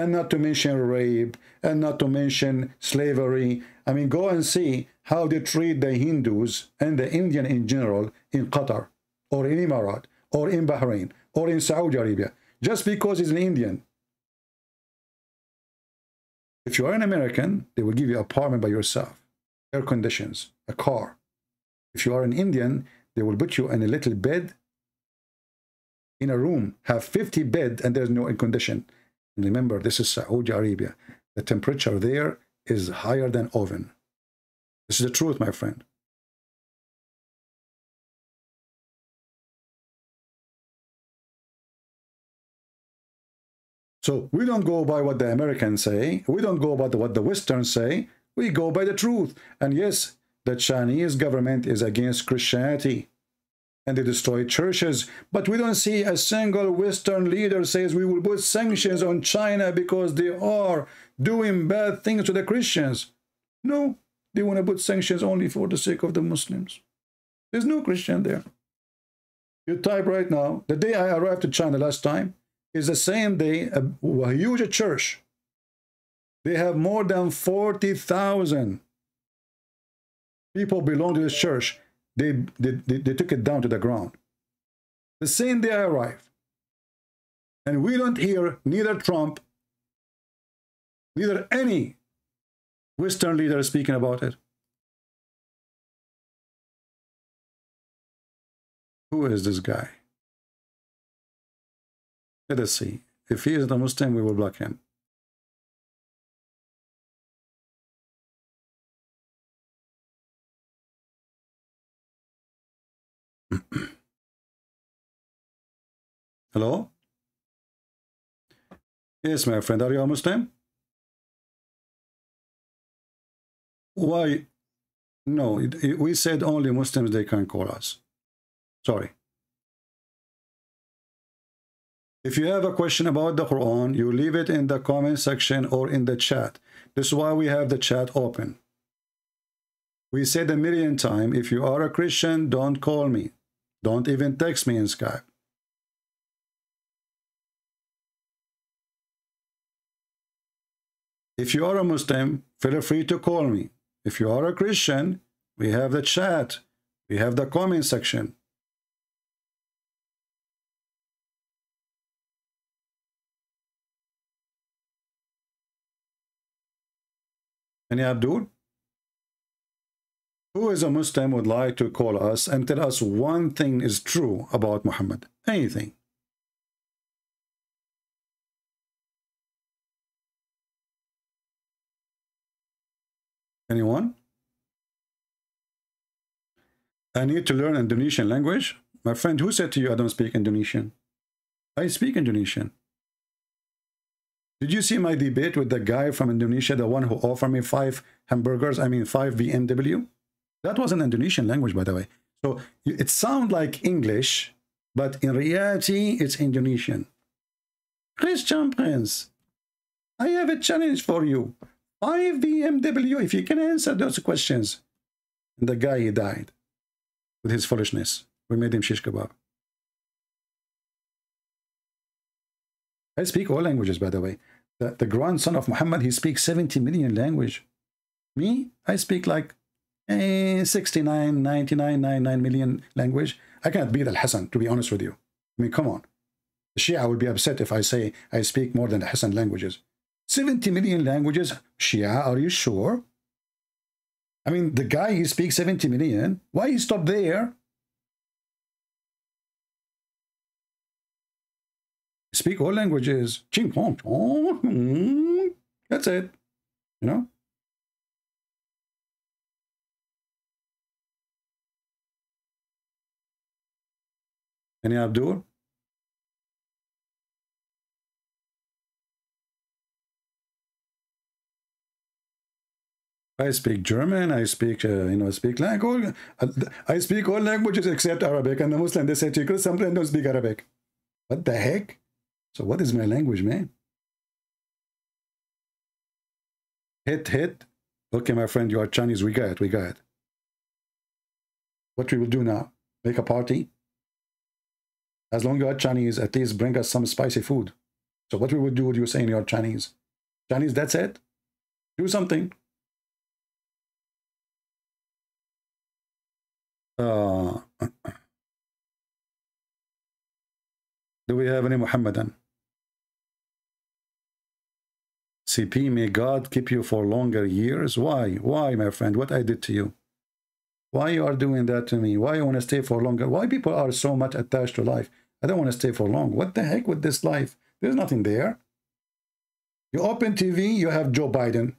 And not to mention rape, and not to mention slavery. I mean, go and see how they treat the Hindus and the Indian in general in Qatar, or in Emirat, or in Bahrain, or in Saudi Arabia, just because he's an Indian. If you are an American, they will give you an apartment by yourself, air conditions, a car. If you are an Indian, they will put you in a little bed, in a room, have fifty beds, and there's no air condition. Remember, this is Saudi Arabia. The temperature there is higher than oven. This is the truth, my friend. So we don't go by what the Americans say. We don't go by what the Westerns say. We go by the truth. And yes, the Chinese government is against Christianity. And they destroy churches, but we don't see a single Western leader says we will put sanctions on China because they are doing bad things to the Christians. No, they want to put sanctions only for the sake of the Muslims. There's no Christian there. You type right now, the day I arrived to China last time is the same day, a, a huge church. They have more than forty thousand people belong to this church. They, they, they took it down to the ground. The same day I arrived. And we don't hear neither Trump, neither any Western leader speaking about it. Who is this guy? Let us see. If he isn't a Muslim, we will block him. Hello? Yes, my friend, are you a Muslim? Why? No, it, it, we said only Muslims, they can call us. Sorry. If you have a question about the Quran, you leave it in the comment section or in the chat. This is why we have the chat open. We said a million times, if you are a Christian, don't call me. Don't even text me in Skype. If you are a Muslim, feel free to call me. If you are a Christian, we have the chat. We have the comment section. And yeah, dude, who is a Muslim would like to call us and tell us one thing is true about Muhammad? Anything. Anyone? I need to learn Indonesian language. My friend, who said to you I don't speak Indonesian? I speak Indonesian. Did you see my debate with the guy from Indonesia, the one who offered me five hamburgers, I mean five B M W? That was an Indonesian language, by the way. So it sounds like English, but in reality, it's Indonesian. Christian Prince, I have a challenge for you. Five B M W, if you can answer those questions. And the guy, he died with his foolishness. We made him shish kebab. I speak all languages, by the way. The, the grandson of Muhammad, he speaks seventy million languages. Me, I speak like eh, sixty-nine, ninety-nine, ninety-nine million languages. I cannot beat Al-Hassan, to be honest with you. I mean, come on. The Shia would be upset if I say I speak more than the Hassan languages. seventy million languages, Shia, are you sure? I mean, the guy, he speaks seventy million. Why he stopped there? Speak all languages. Ching pong. That's it. You know? Any Abdul? I speak German. I speak, uh, you know, speak language. I speak all languages except Arabic. And the Muslim, they say to you, sometimes don't speak Arabic. What the heck? So what is my language, man? Hit, hit. Okay, my friend, you are Chinese. We got it. We got it. What we will do now? Make a party? As long as you are Chinese, at least bring us some spicy food. So what we would do would you say you are Chinese? Chinese, that's it? Do something. Uh, do we have any Muhammadan? C P, may God keep you for longer years. Why? Why, my friend? What I did to you? Why you are doing that to me? Why you want to stay for longer? Why people are so much attached to life? I don't want to stay for long. What the heck with this life? There's nothing there. You open T V, you have Joe Biden.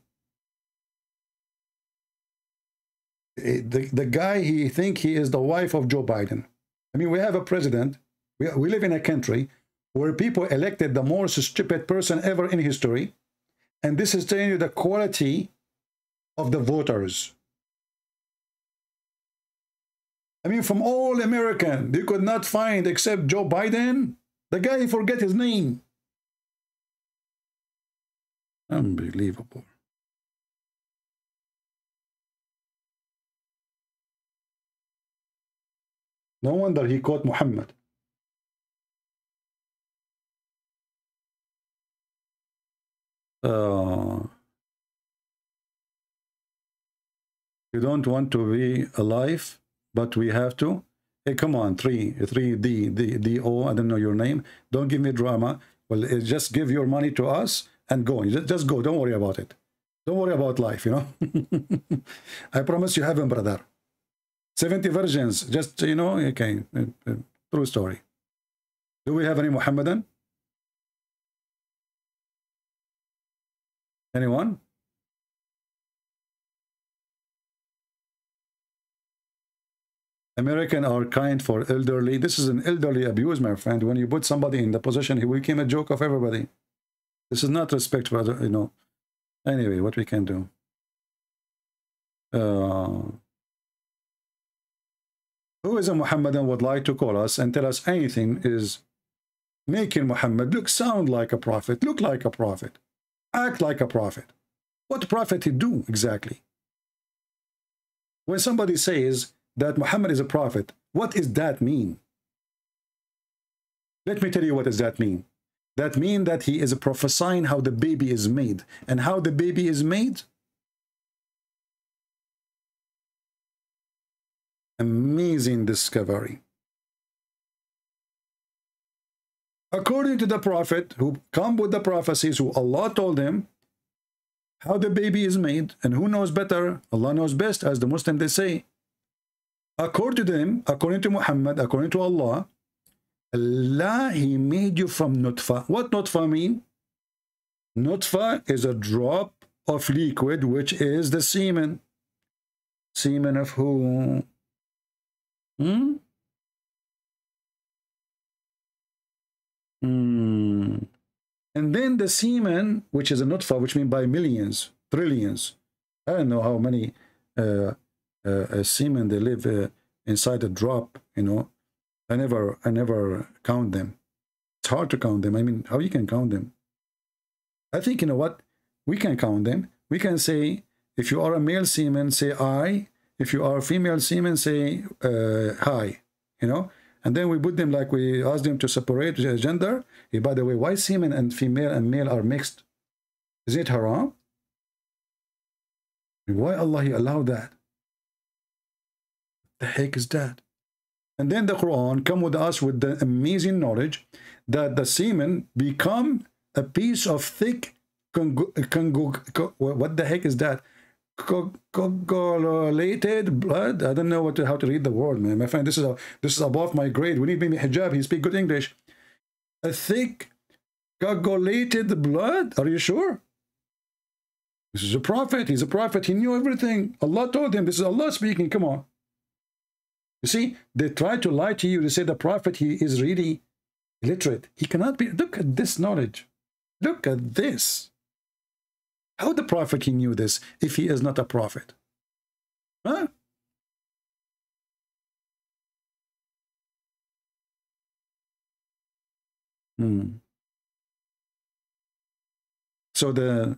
The, the guy, he think he is the wife of Joe Biden. I mean, we have a president. We, we live in a country where people elected the most stupid person ever in history. And this is telling you the quality of the voters. I mean, from all Americans, you could not find, except Joe Biden, the guy, he forget his name. Unbelievable. No wonder he caught Muhammad. Uh, you don't want to be alive, but we have to. Hey, come on, three, three D, D, D, O. I don't know your name. Don't give me drama. Well, just give your money to us and go. Just go. Don't worry about it. Don't worry about life. You know. I promise you heaven, brother. seventy virgins, just, you know, okay, true story. Do we have any Muhammadan? Anyone? Americans are kind for elderly. This is an elderly abuse, my friend. When you put somebody in the position, he became a joke of everybody. This is not respect for, you know. Anyway, what we can do. Uh... Who is a Muhammadan would like to call us and tell us anything is making Muhammad look, sound like a prophet, look like a prophet, act like a prophet. What prophet he do exactly? When somebody says that Muhammad is a prophet, what does that mean? Let me tell you what does that mean. That means that he is prophesying how the baby is made. And how the baby is made? Amazing discovery. According to the prophet who come with the prophecies who Allah told him, how the baby is made, and who knows better? Allah knows best, as the Muslim they say. According to them, according to Muhammad, according to Allah, Allah, He made you from nutfa. What nutfa mean? Nutfa is a drop of liquid, which is the semen. Semen of who? Hmm? Hmm. And then the semen, which is a nutfa, which means by millions, trillions. I don't know how many uh, uh, uh, semen they live uh, inside a drop, you know. I never, I never count them. It's hard to count them. I mean, how you can count them? I think, you know what? We can count them. We can say, if you are a male semen, say I. If you are a female semen, say uh, hi, you know. And then we put them, like we ask them to separate gender. Hey, by the way, why semen and female and male are mixed? Is it haram? Why Allah He allowed that? The heck is that? And then the Quran come with us with the amazing knowledge that the semen become a piece of thick congo, congo, congo, what the heck is that? Coagulated blood. I don't know what to, how to read the word, man. My friend, this is a, this is above my grade. We need Mimi Hijab. He speak good English. A thick coagulated blood. Are you sure? This is a prophet. He's a prophet. He knew everything. Allah told him. This is Allah speaking. Come on. You see, they try to lie to you. They say the prophet, he is really illiterate. He cannot be. Look at this knowledge. Look at this. How the prophet he knew this if he is not a prophet? Huh? Hmm. So the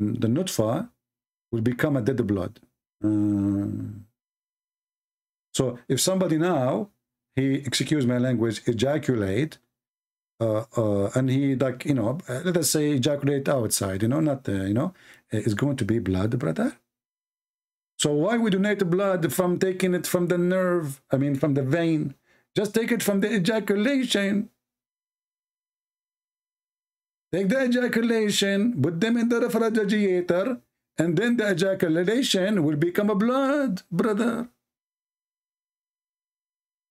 the nutfa will become a dead blood. Uh, so if somebody now, he, excuse my language, ejaculate, Uh, uh, and he, like, you know, let us say ejaculate outside, you know, not, uh, you know, it's going to be blood, brother. So why we donate blood from taking it from the nerve, I mean, from the vein? Just take it from the ejaculation. Take the ejaculation, put them in the refrigerator, and then the ejaculation will become a blood, brother.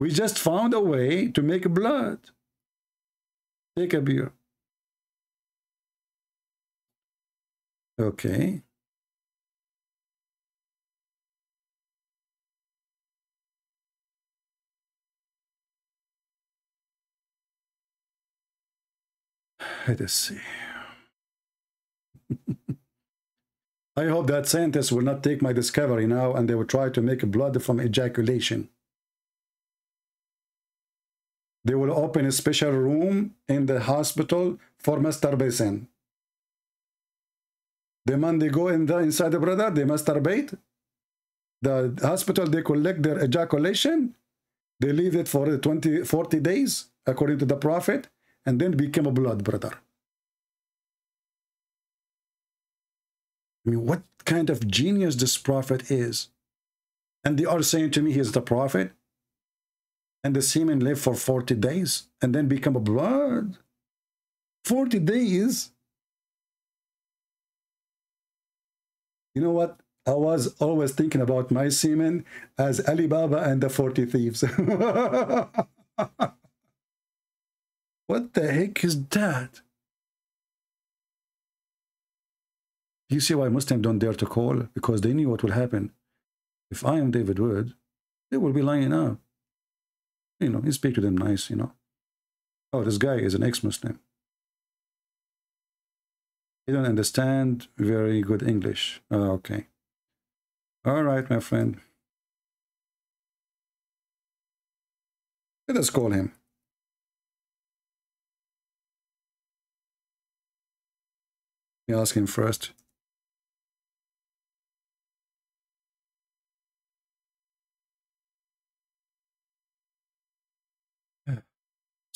We just found a way to make blood. Take a beer. Okay. Let us see. I hope that scientists will not take my discovery now, and they will try to make blood from ejaculation. They will open a special room in the hospital for masturbation. The man they go in the, inside the brother, they masturbate. The hospital, they collect their ejaculation. They leave it for twenty, forty days, according to the prophet, and then become a blood, brother. I mean, what kind of genius this prophet is. And they are saying to me, he is the prophet. And the semen live for forty days and then become a blood. forty days. You know what? I was always thinking about my semen as Ali Baba and the forty thieves. What the heck is that? You see why Muslims don't dare to call? Because they knew what will happen. If I am David Wood, they will be lying up. You know, you speak to them nice, you know. Oh, this guy is an ex-Muslim. He don't understand very good English. Oh, okay. All right, my friend. Let us call him. Let me ask him first.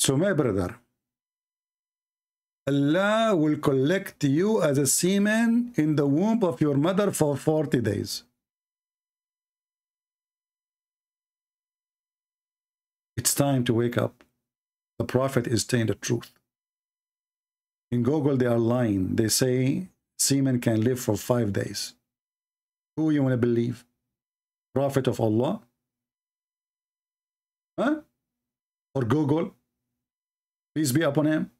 So, my brother, Allah will collect you as a semen in the womb of your mother for forty days. It's time to wake up. The prophet is saying the truth. In Google, they are lying. They say semen can live for five days. Who you want to believe? Prophet of Allah? Huh? Or Google? Peace be upon him.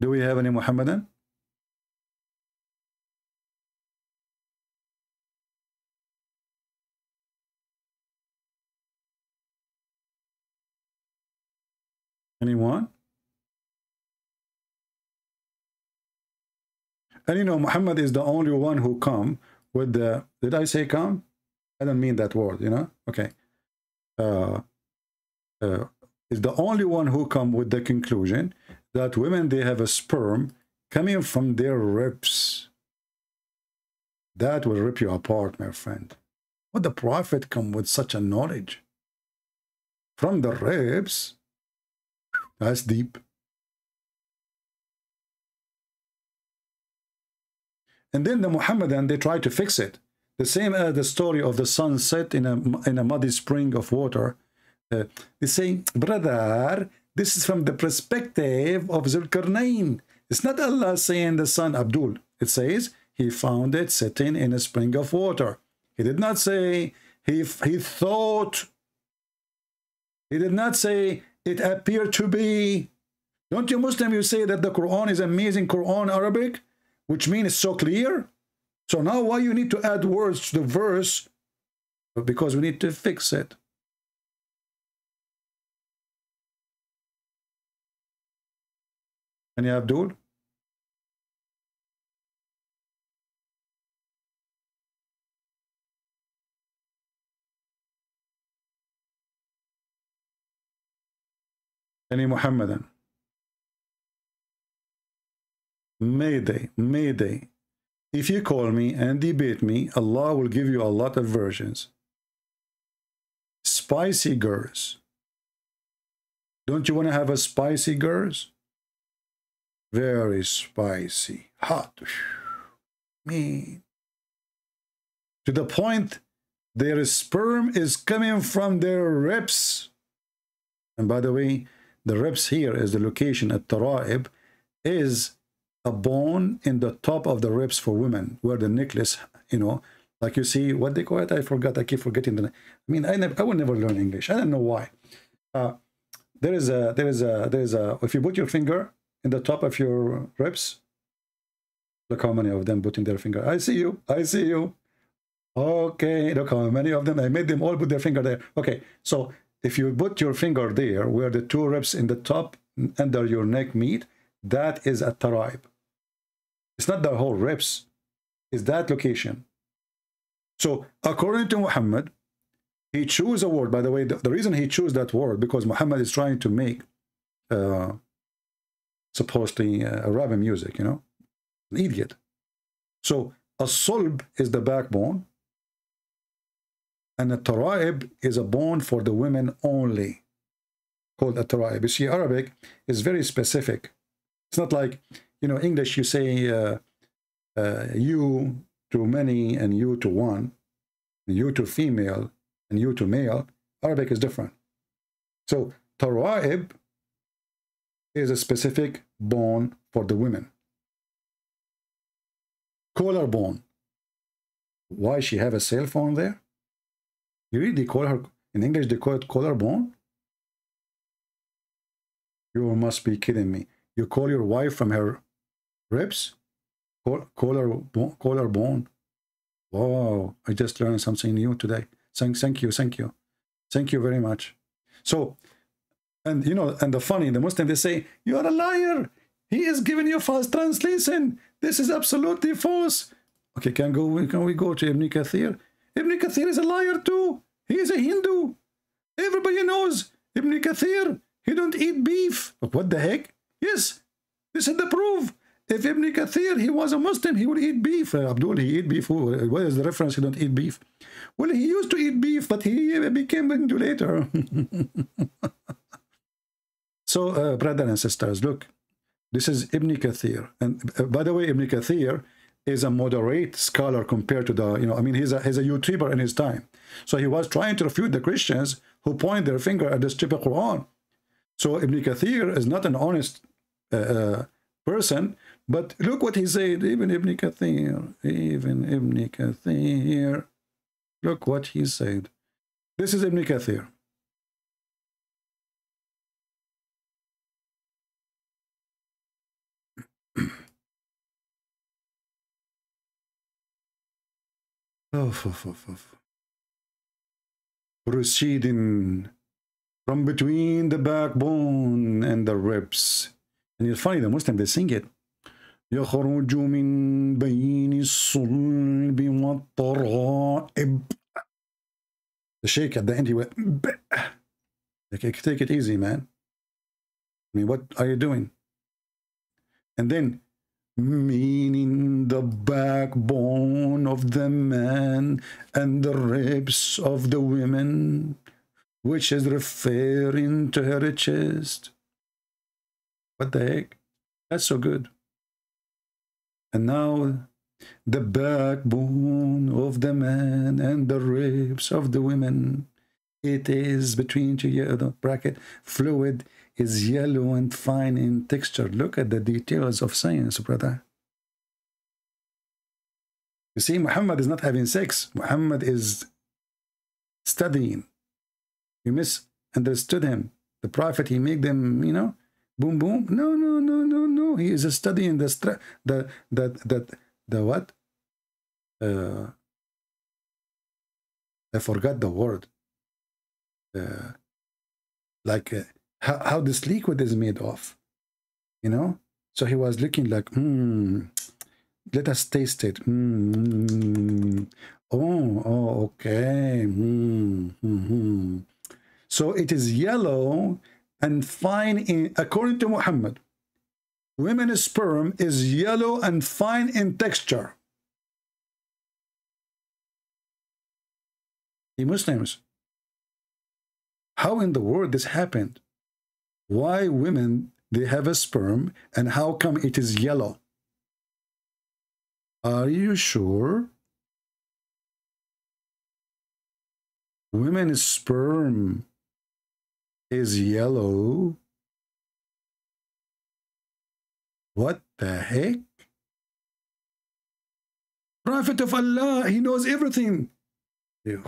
Do we have any Muhammadan? Anyone? And you know, Muhammad is the only one who come with the, did I say come? I don't mean that word, you know? Okay. Uh, uh, is the only one who come with the conclusion that women, they have a sperm coming from their ribs. That will rip you apart, my friend. Would the prophet come with such a knowledge? From the ribs? That's deep. And then the Muhammadan, they try to fix it. The same as the story of the sun set in a, in a muddy spring of water. Uh, they say, brother, this is from the perspective of Zulkarnain. It's not Allah saying the son Abdul. It says, he found it sitting in a spring of water. He did not say, he, he thought. He did not say, it appeared to be. Don't you Muslim, you say that the Quran is amazing, Quran Arabic, which means it's so clear. So now why you need to add words to the verse? Because we need to fix it. Any Abdul? Any Muhammadan? Mayday, Mayday. If you call me and debate me, Allah will give you a lot of versions. Spicy girls. Don't you want to have a spicy girls? Very spicy, hot, mean. To the point, their sperm is coming from their ribs. And by the way, the ribs here is the location at Tara'ib, is a bone in the top of the ribs for women, where the necklace, you know, like you see, what they call it, I forgot, I keep forgetting. The, I mean, I, never, I will never learn English, I don't know why. Uh, there is a, there is a, there is a, if you put your finger in the top of your ribs, look how many of them putting their finger, I see you, I see you. Okay, look how many of them, I made them all put their finger there. Okay, so if you put your finger there, where the two ribs in the top under your neck meet, that is at Tara'ib. It's not the whole ribs, it's that location. So according to Muhammad, he chose a word. By the way, the, the reason he chose that word, because Muhammad is trying to make uh, supposedly uh, Arabic music, you know, an idiot. So a sulb is the backbone, and a Tara'ib is a bone for the women only, called a Tara'ib. You see, Arabic is very specific. It's not like, you know, English, you say uh, uh, you to many and you to one, you to female and you to male. Arabic is different. So Tara'ib is a specific bone for the women. Collar bone. Why she have a cell phone there? You really call her, in English they call it collar bone? You must be kidding me. You call your wife from her ribs? Call, call, her, call her bone. Wow, I just learned something new today. Thank, thank you, thank you. Thank you very much. So, and you know, and the funny, the Muslim, they say, you are a liar. He is giving you false translation. This is absolutely false. Okay, can, go, can we go to Ibn Kathir? Ibn Kathir is a liar too. He is a Hindu. Everybody knows Ibn Kathir. He don't eat beef. What the heck? Yes, this is the proof. If Ibn Kathir, he was a Muslim, he would eat beef. Uh, Abdul, he eat beef. What is the reference? He don't eat beef. Well, he used to eat beef, but he became a Hindu later. So, uh, brothers and sisters, look, this is Ibn Kathir. And uh, by the way, Ibn Kathir is a moderate scholar compared to the, you know, I mean, he's a, he's a YouTuber in his time. So he was trying to refute the Christians who point their finger at the stupid Quran. So Ibn Kathir is not an honest uh, uh, person, but look what he said. Even Ibn Kathir, even Ibn Kathir, look what he said. This is Ibn Kathir. Oof, oof, oof, oof. Proceeding from between the backbone and the ribs. And it's funny, the Muslim, they sing it. يخرج من بين الصلب والترائب. The sheikh at the end, he went, like, take it easy, man. I mean, what are you doing? And then, meaning the backbone of the man and the ribs of the women, which is referring to her chest. What the heck? That's so good. And now, the backbone of the man and the ribs of the women, it is between two bracket fluid is yellow and fine in texture. Look at the details of science, brother. You see, Muhammad is not having sex. Muhammad is studying. You misunderstood him. The prophet, he make them, you know, boom, boom. No, no, no, no, no. He is studying the stra the the the the what? Uh, I forgot the word. Uh, like. Uh, How, how this liquid is made of, you know? So he was looking like, hmm, let us taste it. Mm. Oh, oh, okay. Mm. Mm-hmm. So it is yellow and fine, in, according to Muhammad, women's sperm is yellow and fine in texture. The Muslims, how in the world this happened? Why women, they have a sperm, and how come it is yellow? Are you sure? Women's sperm is yellow? What the heck? Prophet of Allah, he knows everything.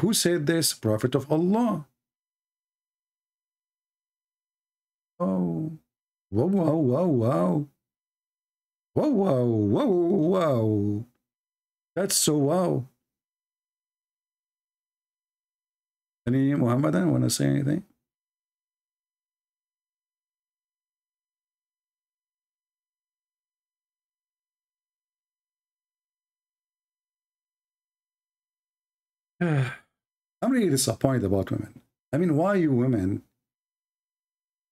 Who said this? Prophet of Allah. Oh, wow, wow, wow, wow, wow, wow, wow, wow, that's so wow. Any Muhammadan want to say anything? I'm really disappointed about women. I mean, why you women?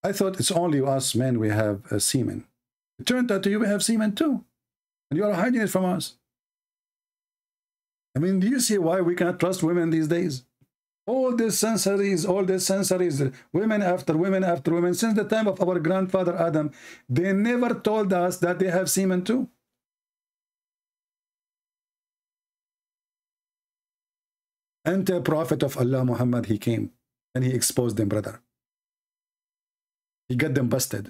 I thought it's only us men we have a semen. It turned out to you we have semen too. And you are hiding it from us. I mean, do you see why we cannot trust women these days? All these centuries, all these centuries, women after women after women, since the time of our grandfather Adam, they never told us that they have semen too. And the Prophet of Allah, Muhammad, he came and he exposed them, brother. He got them busted.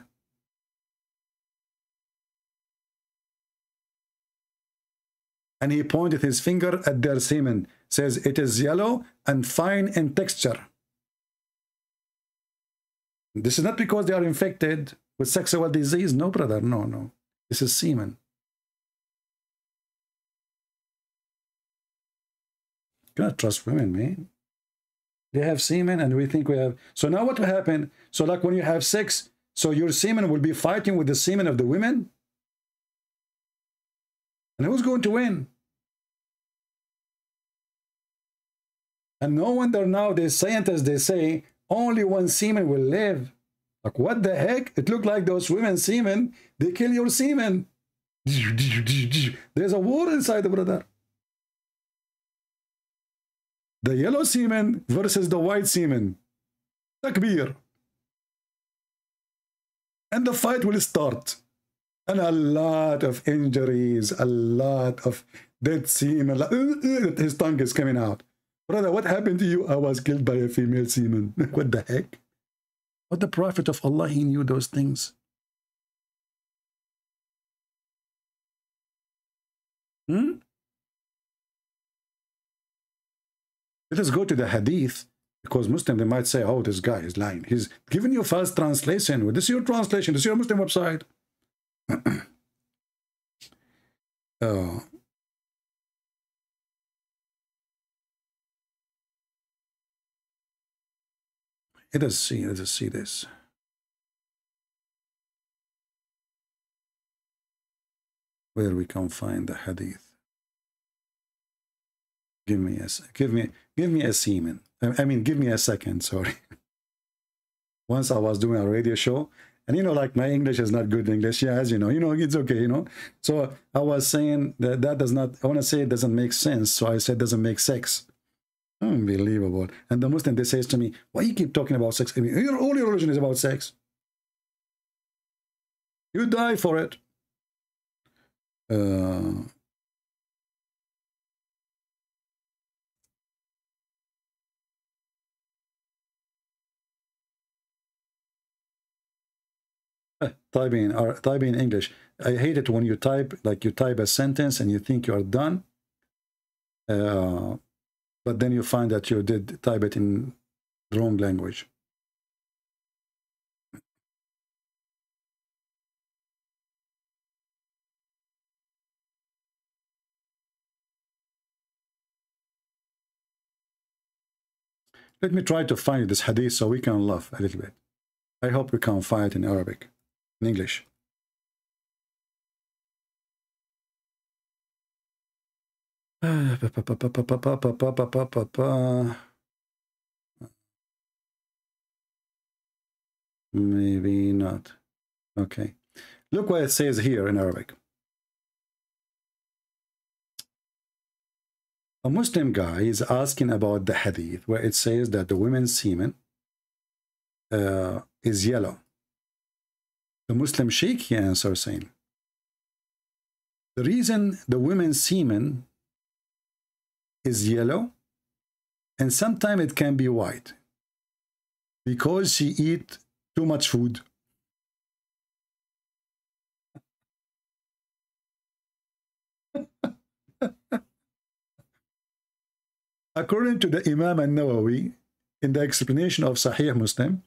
And he pointed his finger at their semen. Says, it is yellow and fine in texture. This is not because they are infected with sexual disease. No, brother. No, no. This is semen. You cannot trust women, man. They have semen and we think we have. So now what will happen? So like when you have sex, so your semen will be fighting with the semen of the women? And who's going to win? And no wonder now the scientists, they say, only one semen will live. Like what the heck? It looked like those women's semen, they kill your semen. There's a war inside the brother. The yellow semen versus the white semen. Takbir. And the fight will start. And a lot of injuries, a lot of dead semen. His tongue is coming out. Brother, what happened to you? I was killed by a female semen. What the heck? But the Prophet of Allah, he knew those things. Hmm? Let us go to the hadith, because Muslims, they might say, oh, this guy is lying. He's giving you false translation. This is your translation. This is your Muslim website. uh, let us see. Let us see this. Where we can find the hadith. Give me a give me give me a semen. I mean, give me a second. Sorry. Once I was doing a radio show, and you know, like my English is not good English. Yeah, as you know, you know, it's okay. You know, so I was saying that that does not. I want to say it doesn't make sense. So I said doesn't make sex. Unbelievable. And the Muslim, they says to me, why you keep talking about sex? I mean, your only religion is about sex. You die for it. Uh, Type in, or type in English. I hate it when you type, like you type a sentence and you think you are done, uh, but then you find that you did type it in the wrong language. Let me try to find this hadith so we can laugh a little bit. I hope we can find it in Arabic. In English. Uh, pa, pa, pa, pa, pa, pa, pa, pa, pa, pa, pa. Maybe not. Okay. Look what it says here in Arabic. A Muslim guy is asking about the hadith where it says that the women's semen uh, is yellow. The Muslim sheikh, he answers saying, the reason the women's semen is yellow, and sometimes it can be white, because she eat too much food. According to the Imam al-Nawawi, in the explanation of Sahih Muslim,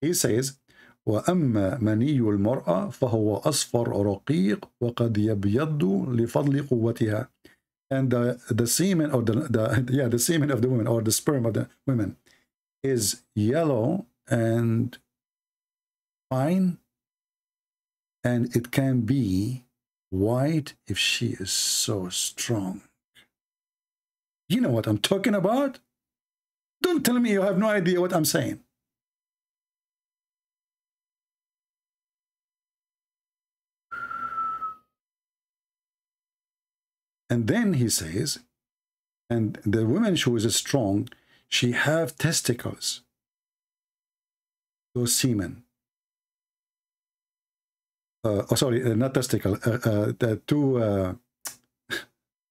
he says, وَأَمَّا مَنِيُّ الْمَرْأَةِ فَهُوَ أَصْفَرْ رَقِيقٌ وَقَدْ يَبْيَضُّ لِفَضْلِ قُوَّتِهَا. And the, the semen of the, the yeah the semen of the woman, or the sperm of the women, is yellow and fine, and it can be white if she is so strong. You know what I'm talking about? Don't tell me you have no idea what I'm saying. And then he says, and the woman who is strong, she have testicles, those semen. Uh, oh, sorry, uh, not testicle, uh, uh, the two, uh,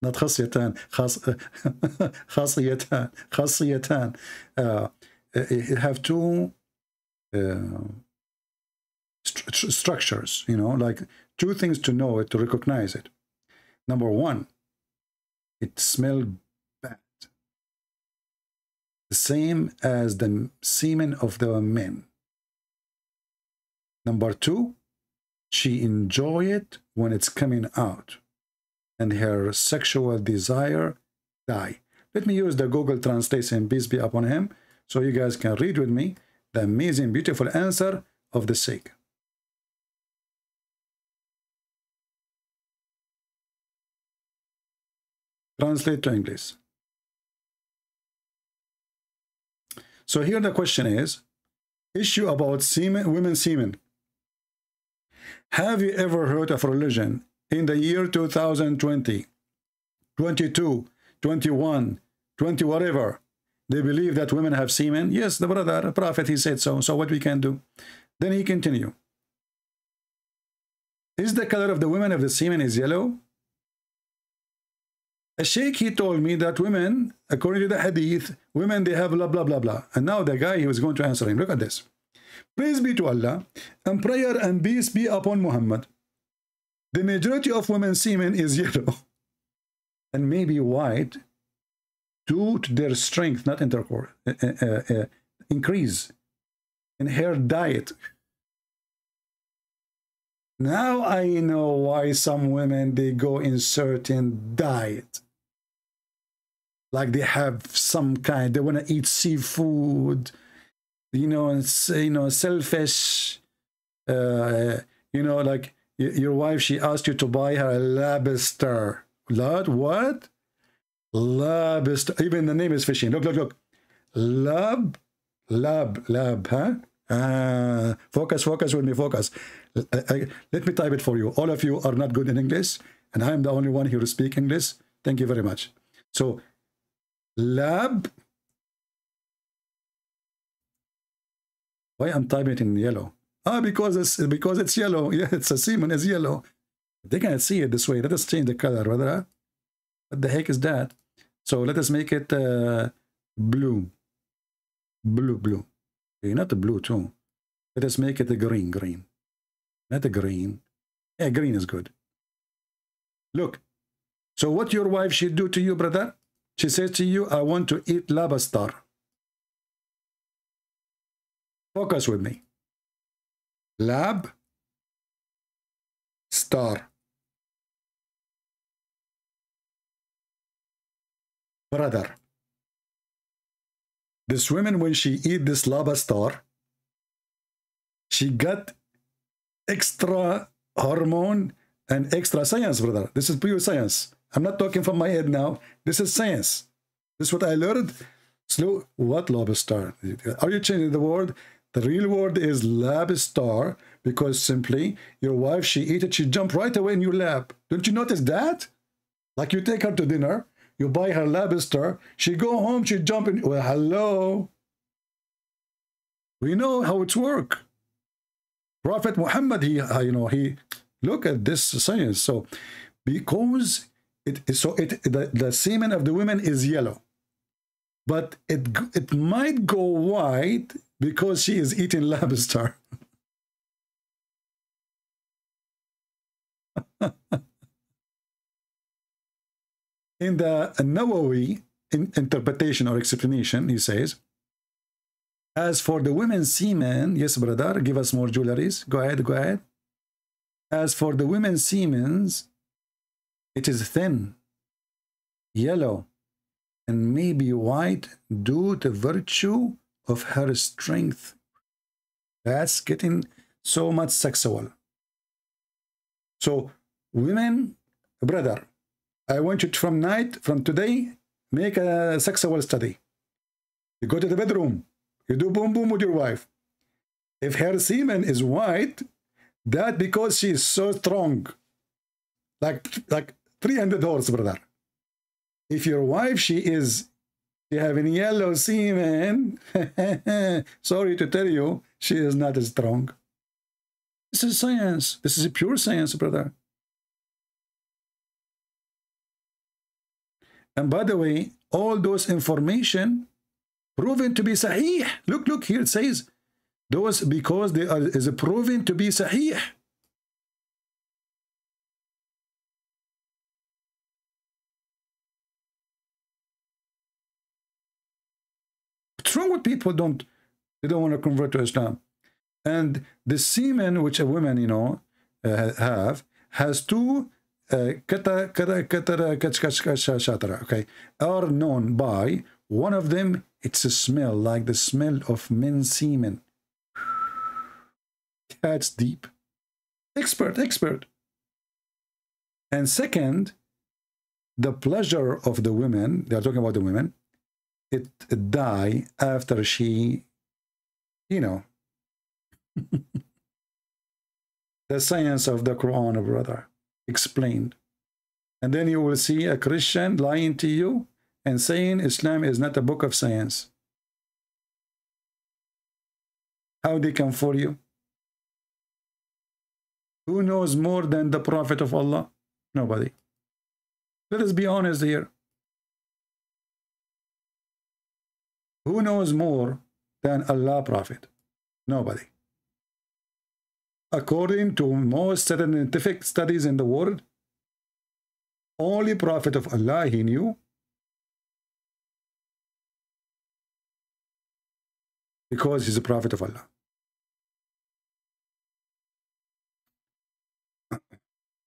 not khasiyatan, khasiyatan, khasiyatan. Uh, it have two uh, st structures, you know, like two things to know it, to recognize it. Number one, it smelled bad, the same as the semen of the men. Number two, she enjoy it when it's coming out, and her sexual desire die. Let me use the Google translation, peace be upon him, so you guys can read with me the amazing, beautiful answer of the Sheikh. Translate to English. So here the question is, issue about semen, women's semen. Have you ever heard of religion in the year two thousand twenty, twenty-two, twenty-one, twenty, whatever? They believe that women have semen. Yes, the brother, the prophet, he said so. So what we can do? Then he continue. Is the color of the women of the semen is yellow? A sheikh, he told me that women, according to the hadith, women, they have blah, blah, blah, blah. And now the guy, he was going to answer him. Look at this. Praise be to Allah, and prayer and peace be upon Muhammad. The majority of women's semen is yellow and maybe white due to their strength, not intercourse, uh, uh, uh, increase in her diet. Now I know why some women, they go in certain diet. Like they have some kind, they want to eat seafood, you know, and, you know, selfish, uh, you know, like your wife, she asked you to buy her a lobster. Lord, what? Lobster. Even the name is fishing. Look, look, look. Lob, lob, lob, huh? Uh, focus, focus with me, focus. I, I, let me type it for you. All of you are not good in English, and I'm the only one here to speak English. Thank you very much. So, lab. Why I'm typing it in yellow? Ah, because it's because it's yellow. Yeah, it's a semen is yellow. They can't see it this way. Let us change the color. Rather, what the heck is that? So let us make it uh, blue, blue, blue. Okay, not the blue too. Let us make it a green, green. Not a green. Yeah, green is good. Look. So what your wife should do to you, brother? She says to you, I want to eat lobster. Focus with me. Lab. Star. Brother. This woman, when she eat this lobster, she got extra hormone and extra science, brother. This is pure science. I'm not talking from my head now. This is science. This is what I learned. So, what lobster? Are you changing the word? The real word is lobster, because simply your wife, she eat it, she jump right away in your lap. Don't you notice that? Like you take her to dinner, you buy her lobster, she go home, she jump in. Well, hello. We know how it's work. Prophet Muhammad, he, uh, you know, he look at this science. So, because It, so it the, the semen of the women is yellow, but it it might go white because she is eating lobster. In the Nawawi in interpretation or explanation, he says, as for the women's semen, yes, brother, give us more jewelries. Go ahead, go ahead. As for the women's semens, it is thin, yellow, and maybe white due to virtue of her strength. That's getting so much sexual. So, women, brother, I want you to, from night, from today, make a sexual study. You go to the bedroom, you do boom boom with your wife. If her semen is white, that because she is so strong, like like. three hundred dollars, brother. If your wife, she is, she having yellow semen, sorry to tell you, she is not as strong. This is science. This is a pure science, brother. And by the way, all those information proven to be sahih. Look, look, here it says, those because they are is proven to be sahih. Wrong with people, don't they don't want to convert to Islam. And the semen which a woman, you know, uh, have has two uh, okay, are known by one of them. It's a smell like the smell of men's semen. That's deep. Expert, expert. And second, the pleasure of the women. They are talking about the women. It die after she, you know, the science of the Quran, brother, explained. And then you will see a Christian lying to you and saying Islam is not a book of science. How they can fool you? Who knows more than the Prophet of Allah? Nobody. Let us be honest here. Who knows more than Allah Prophet? Nobody. According to most scientific studies in the world, only prophet of Allah he knew, because he's a prophet of Allah.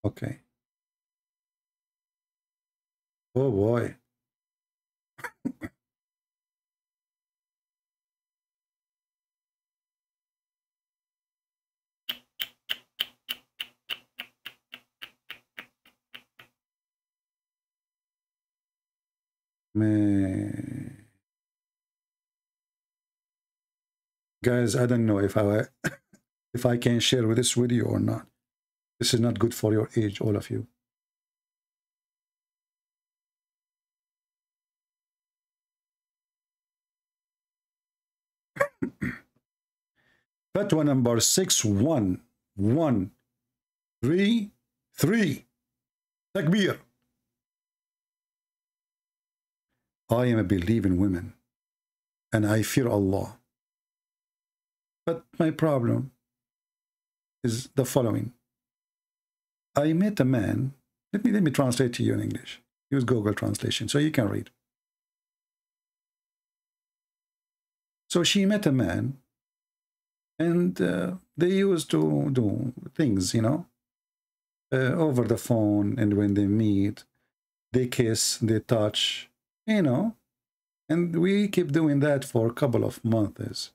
Okay. Oh boy. Man. Guys, I don't know if I if I can share with this video or not. This is not good for your age, all of you. Fatwa number six one one three three. Takbir. I am a believer in women, and I fear Allah. But my problem is the following. I met a man. Let me let me translate to you in English. Use Google translation so you can read. So she met a man, and uh, they used to do things, you know, uh, over the phone. And when they meet, they kiss, they touch, you know, and we keep doing that for a couple of months.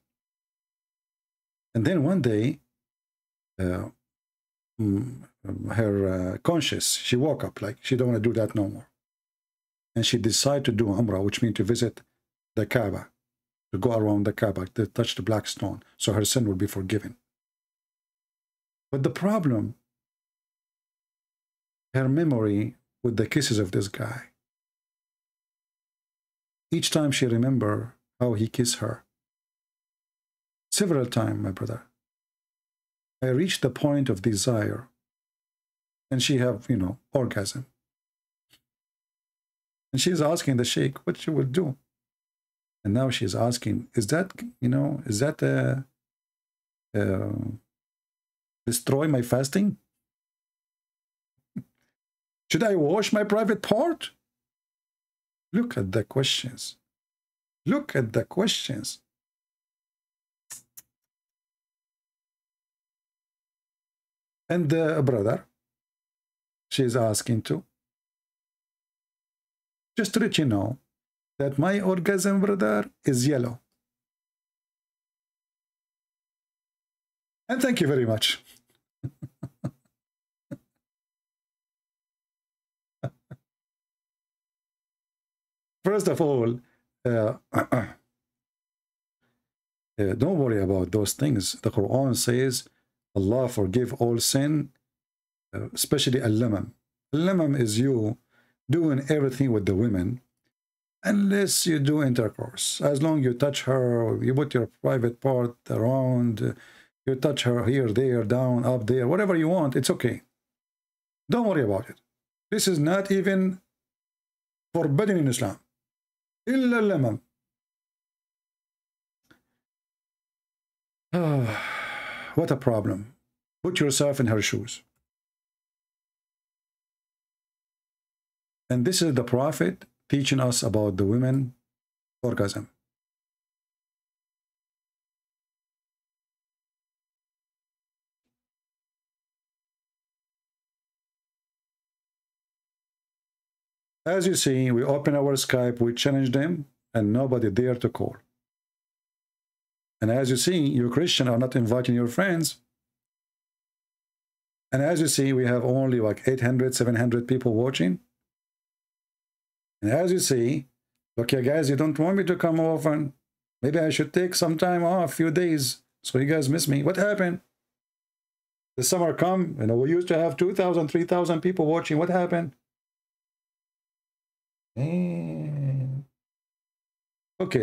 And then one day, uh, her uh, conscience, she woke up, like, she don't want to do that no more. And she decided to do Umrah, which means to visit the Kaaba, to go around the Kaaba, to touch the black stone, so her sin would be forgiven. But the problem, her memory with the kisses of this guy. Each time she remember how he kissed her. Several times, my brother. I reached the point of desire, and she have, you know, orgasm. And she's asking the sheikh what she would do. And now she's asking, is that, you know, is that uh, uh, destroy my fasting? Should I wash my private part? Look at the questions. Look at the questions. And the brother, she's asking to. Just to let you know that my orgasm, brother, is yellow. And thank you very much. First of all, uh, uh, don't worry about those things. The Quran says, Allah forgive all sin, especially al-lamam. Al-lamam is you doing everything with the women, unless you do intercourse. As long you touch her, you put your private part around, you touch her here, there, down, up, there, whatever you want, it's okay. Don't worry about it. This is not even forbidden in Islam. Illa al-lamam. What a problem. Put yourself in her shoes. And this is the Prophet teaching us about the women orgasm. As you see, we open our Skype, we challenge them, and nobody dare to call. And as you see, you Christians are not inviting your friends. And as you see, we have only like eight hundred, seven hundred people watching. And as you see, look, okay, guys, you don't want me to come often. Maybe I should take some time off, a few days, so you guys miss me. What happened? The summer come, you know, we used to have two thousand, three thousand people watching. What happened? Okay,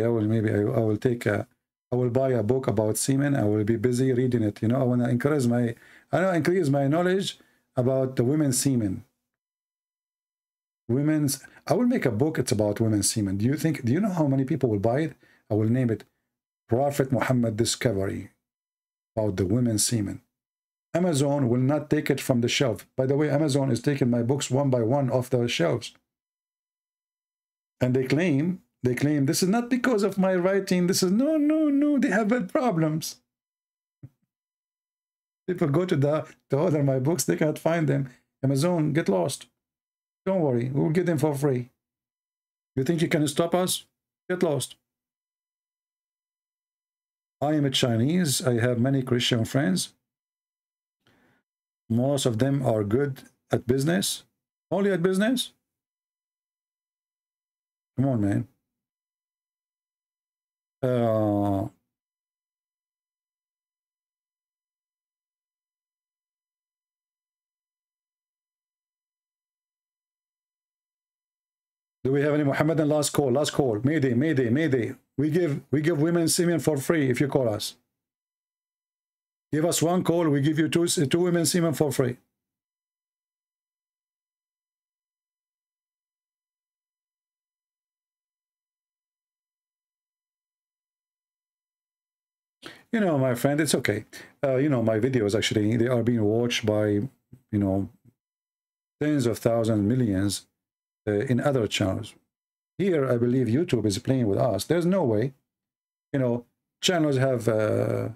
I will, maybe I, I will take a... I will buy a book about semen. I will be busy reading it. You know, I want to increase my, I want to increase my knowledge about the women's semen. Women's. I will make a book. It's about women's semen. Do you think? Do you know how many people will buy it? I will name it, Prophet Muhammad Discovery. about the women's semen. Amazon will not take it from the shelf. By the way, Amazon is taking my books one by one off the shelves. And they claim, they claim, this is not because of my writing. This is, no, no, no, they have bad problems. People go to, the, to order my books, they can't find them. Amazon, get lost. Don't worry, we'll get them for free. You think you can stop us? Get lost. I am a Chinese. I have many Christian friends. Most of them are good at business. Only at business? Come on, man. Uh, do we have any Muhammadan last call? Last call. Mayday, mayday, mayday. We give we give women semen for free if you call us. Give us one call, we give you two two women semen for free. You know, my friend, it's okay. Uh, you know, my videos actually they are being watched by you know tens of thousands, millions uh, in other channels. Here, I believe YouTube is playing with us. There's no way, you know, channels have uh,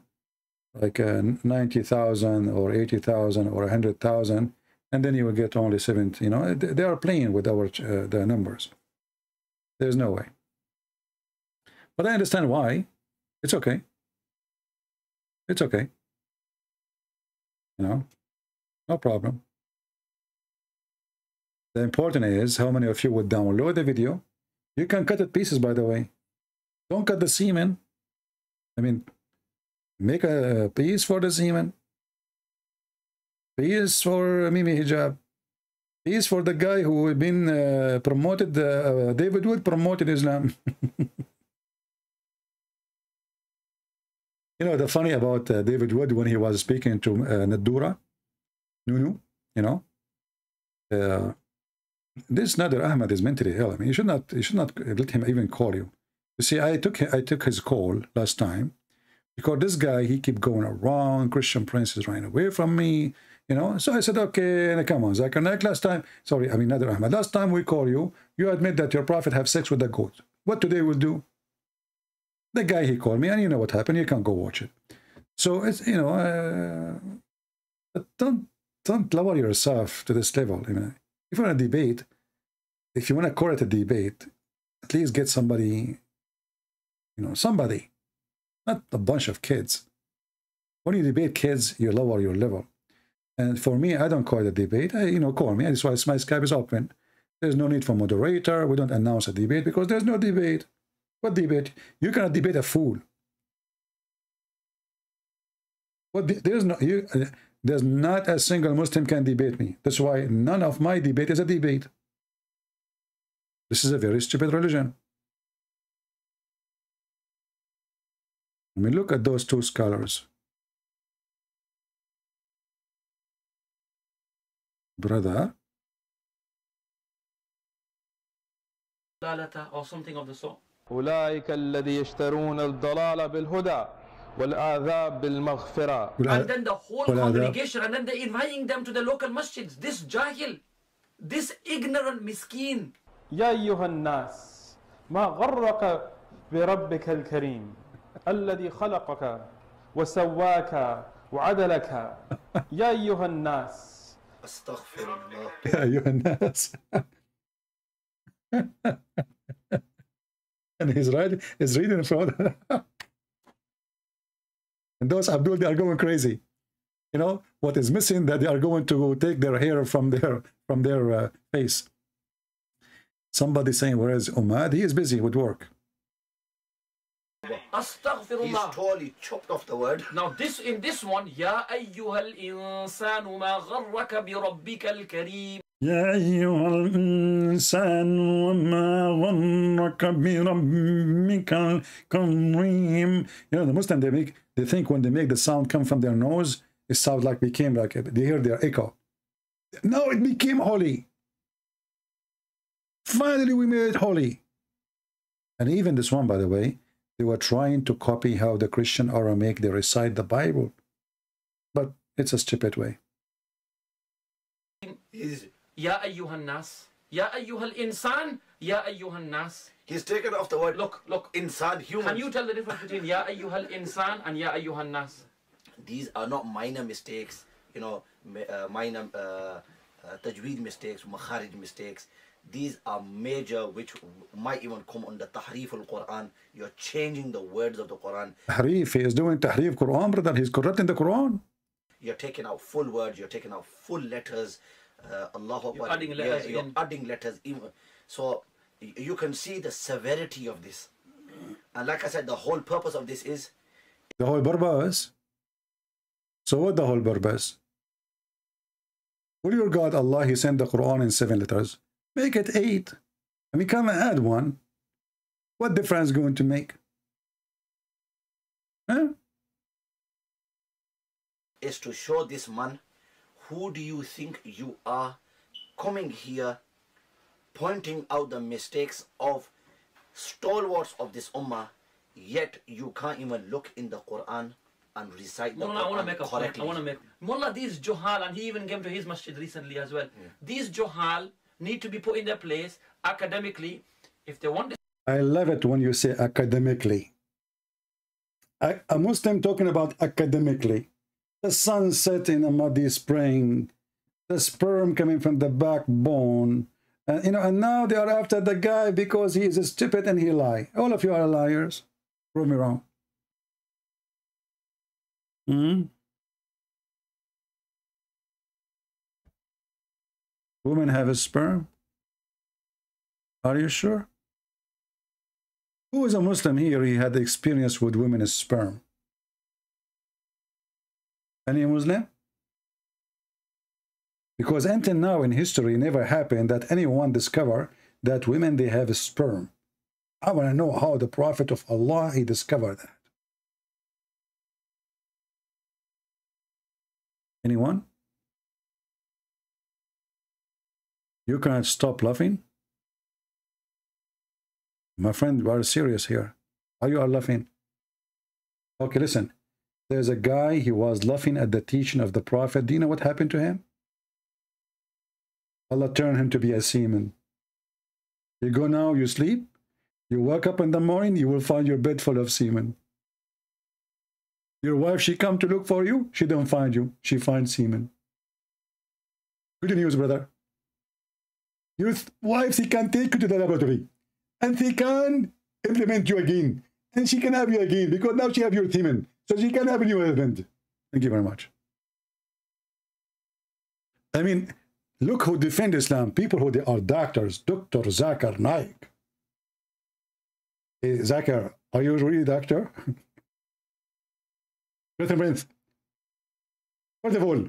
like uh, ninety thousand or eighty thousand or one hundred thousand, and then you will get only seventy. You know, they are playing with our uh, the numbers. There's no way. But I understand why. It's okay. It's okay. You know, no problem. The important is how many of you would download the video. You can cut it pieces, by the way. Don't cut the semen. I mean, make a piece for the semen. Piece for Mimi Hijab. Piece for the guy who has been uh, promoted, uh, David Wood promoted Islam. You know, the funny about uh, David Wood when he was speaking to uh, Nadura, Nunu, you know, uh, this Nader Ahmed is mentally ill. I mean, you should not, you should not let him even call you. You see, I took, I took his call last time because this guy, he kept going around. Christian Prince is running away from me, you know. So I said, okay, come on, Zakir Naik, last time, sorry, I mean, Nader Ahmed, last time we call you, you admit that your prophet have sex with a goat. What today will do? The guy, he called me, and you know what happened. You can go watch it. So it's, you know, uh, don't, don't lower yourself to this level. I mean, if you want to debate, if you want to call it a debate, at least get somebody, you know, somebody, not a bunch of kids. When you debate kids, you lower your level. And for me, I don't call it a debate. I, you know, call me. That's why my Skype is open. There's no need for moderator. We don't announce a debate because there's no debate. What debate? You cannot debate a fool. What de there's no you. Uh, there's not a single Muslim can debate me. That's why none of my debate is a debate. This is a very stupid religion. I mean, look at those two scholars, brother. Or something of the sort. أولئك الذي يشترون الضلال بالهدى والعذاب بالمغفرة. And then the whole congregation, and then they're inviting them to the local masjids. This jahil, this ignorant miskin. يا أيها الناس ما غرك بربك الكريم الذي خلقك وسواك وعدلك يا أيها الناس أستغفر الله يا أيها الناس. And he's right, he's reading from and those Abdul, they are going crazy. You know what is missing, that they are going to take their hair from their from their uh, face. Somebody saying, where is Umad? He is busy with work. Astaghfirullah. He's totally chopped off the word. Now this, in this one, Ya ayyuhal insanu ma gharraka bi rabbikal kareem. يا أيها الإنسان وما ظنك بربك الكريم. You know, the Muslim, they make, they think when they make the sound come from their nose, it sounds like became like it. They hear their echo. No, it became holy. Finally, we made it holy. And even this one, by the way, they were trying to copy how the Christian Aramaic, they recite the Bible. It's a stupid way. He's, Ya ayyuhan nas, Ya ayyuhal insan, Ya ayyuhan nas. He's taken off the word. Look, look. Insan, human. Can you tell the difference between Ya ayyuhal insan and Ya ayyuhan nas? These are not minor mistakes, you know, uh, minor uh, uh, tajweed mistakes, makharij mistakes. These are major, which might even come under tahrif al-Quran. You're changing the words of the Quran. Tahrif, he is doing tahrif Quran, brother. He's correcting the Quran. You're taking out full words. You're taking out full letters. Uh, Allahu Akbar. You're adding letters. Yeah, you're adding letters. Even. So you can see the severity of this. And like I said, the whole purpose of this is... The whole purpose? So what the whole purpose? Will your God, Allah, He sent the Quran in seven letters. Make it eight. I mean, come and add one. What difference is going to make? Huh? Is to show this man, who do you think you are, coming here, pointing out the mistakes of stalwarts of this ummah, yet you can't even look in the Quran and recite the Mullah, Quran I wanna make a correctly. Point. I want to make. Mullah, these Johal, and he even came to his masjid recently as well. Yeah. These Johal need to be put in their place academically if they want. I love it when you say academically. I, a Muslim talking about academically. The sun set in a muddy spring, the sperm coming from the backbone, and you know, and now they are after the guy because he is stupid and he lie. All of you are liars. Prove me wrong. Hmm? Women have a sperm? Are you sure? Who is a Muslim here? He had experience with women's sperm. Any Muslim? Because until now in history, never happened that anyone discovered that women, they have a sperm. I want to know how the Prophet of Allah, he discovered that. Anyone? You can't stop laughing? My friend, we are serious here. How you are laughing? Okay, listen. There's a guy, he was laughing at the teaching of the Prophet. Do you know what happened to him? Allah turned him to be a seaman. You go now, you sleep. You wake up in the morning, you will find your bed full of semen. Your wife, she come to look for you. She don't find you. She finds semen. Good news, brother. Your wife, she can take you to the laboratory. And she can implement you again. And she can have you again. Because now she have your semen. So she can have a new husband. Thank you very much. I mean, look who defend Islam. People who they are doctors. Doctor Zakir Naik. Hey, Zakir, are you really a doctor? Christian Prince, first of all,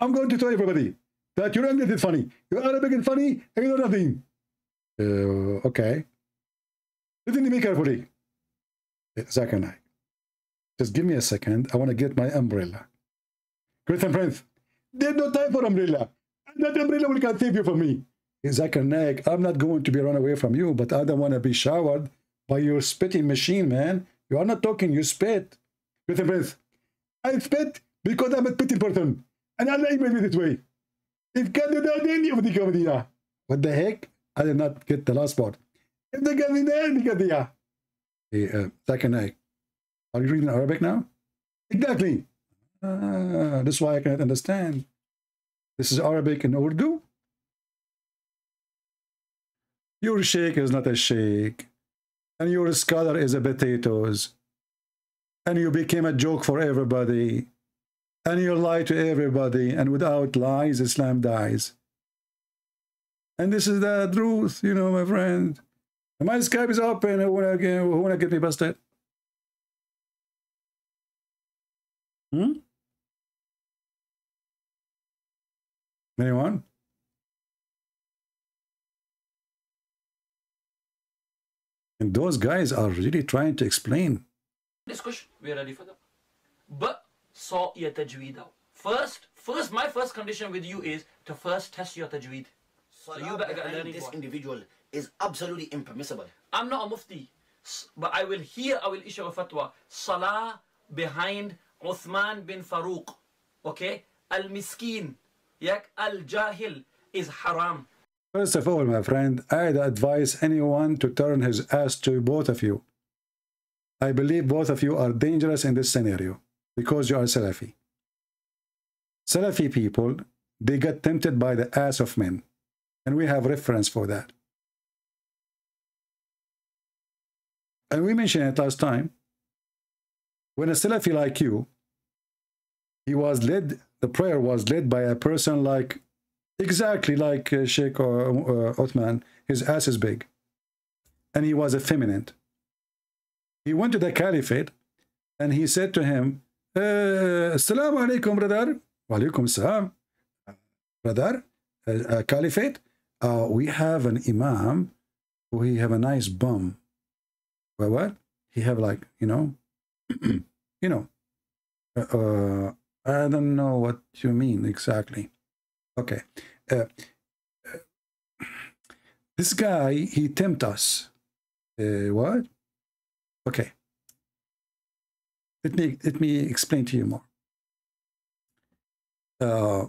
I'm going to tell everybody that your English is funny, your Arabic is funny, and you know nothing. Uh, okay. Listen to me carefully. Zakir Naik, just give me a second. I want to get my umbrella. Christian Prince, there's no time for umbrella. That umbrella will can save you from me. Zakir Naik, I'm not going to be run away from you, but I don't want to be showered by your spitting machine, man. You are not talking, you spit. Christian Prince, I spit because I'm a petty person, and Allah made me this way. If Canada, what the heck? I did not get the last part. If the Canada, hey, uh, Zakir Naik, are you reading Arabic now? Exactly. Uh, that's why I cannot understand. This is Arabic in Urdu. Your sheikh is not a sheikh, and your scholar is a potatoes. And you became a joke for everybody. And you lie to everybody. And without lies, Islam dies. And this is the truth, you know, my friend. And my Skype is open. Who wanna, who wanna get me busted? Hmm? Anyone? And those guys are really trying to explain. Discussion, we are ready for that. But saw your tajweed out. First, first, my first condition with you is to first test your tajweed. So you better get learning. This one. Individual is absolutely impermissible. I'm not a mufti, but I will hear, I will issue a fatwa. Salah behind Uthman bin Farooq. Okay? Al-miskin, yak al-jahil is haram. First of all, my friend, I'd advise anyone to turn his ass to both of you. I believe both of you are dangerous in this scenario because you are Salafi. Salafi people, they get tempted by the ass of men, and we have reference for that. And we mentioned it last time. When a Salafi like you, he was led, the prayer was led by a person like, exactly like Sheikh Uthman, his ass is big. And he was effeminate. He went to the Caliphate, and he said to him, Assalamu alaikum, brother. Wa alaikum salam. Brother, uh, uh, Caliphate, uh, we have an Imam who he have a nice bum. Well, what? He have like, you know, you know, uh, uh, I don't know what you mean exactly. Okay. Uh, uh, this guy, he tempt us. Uh, what? Okay. Let me, let me explain to you more. Uh,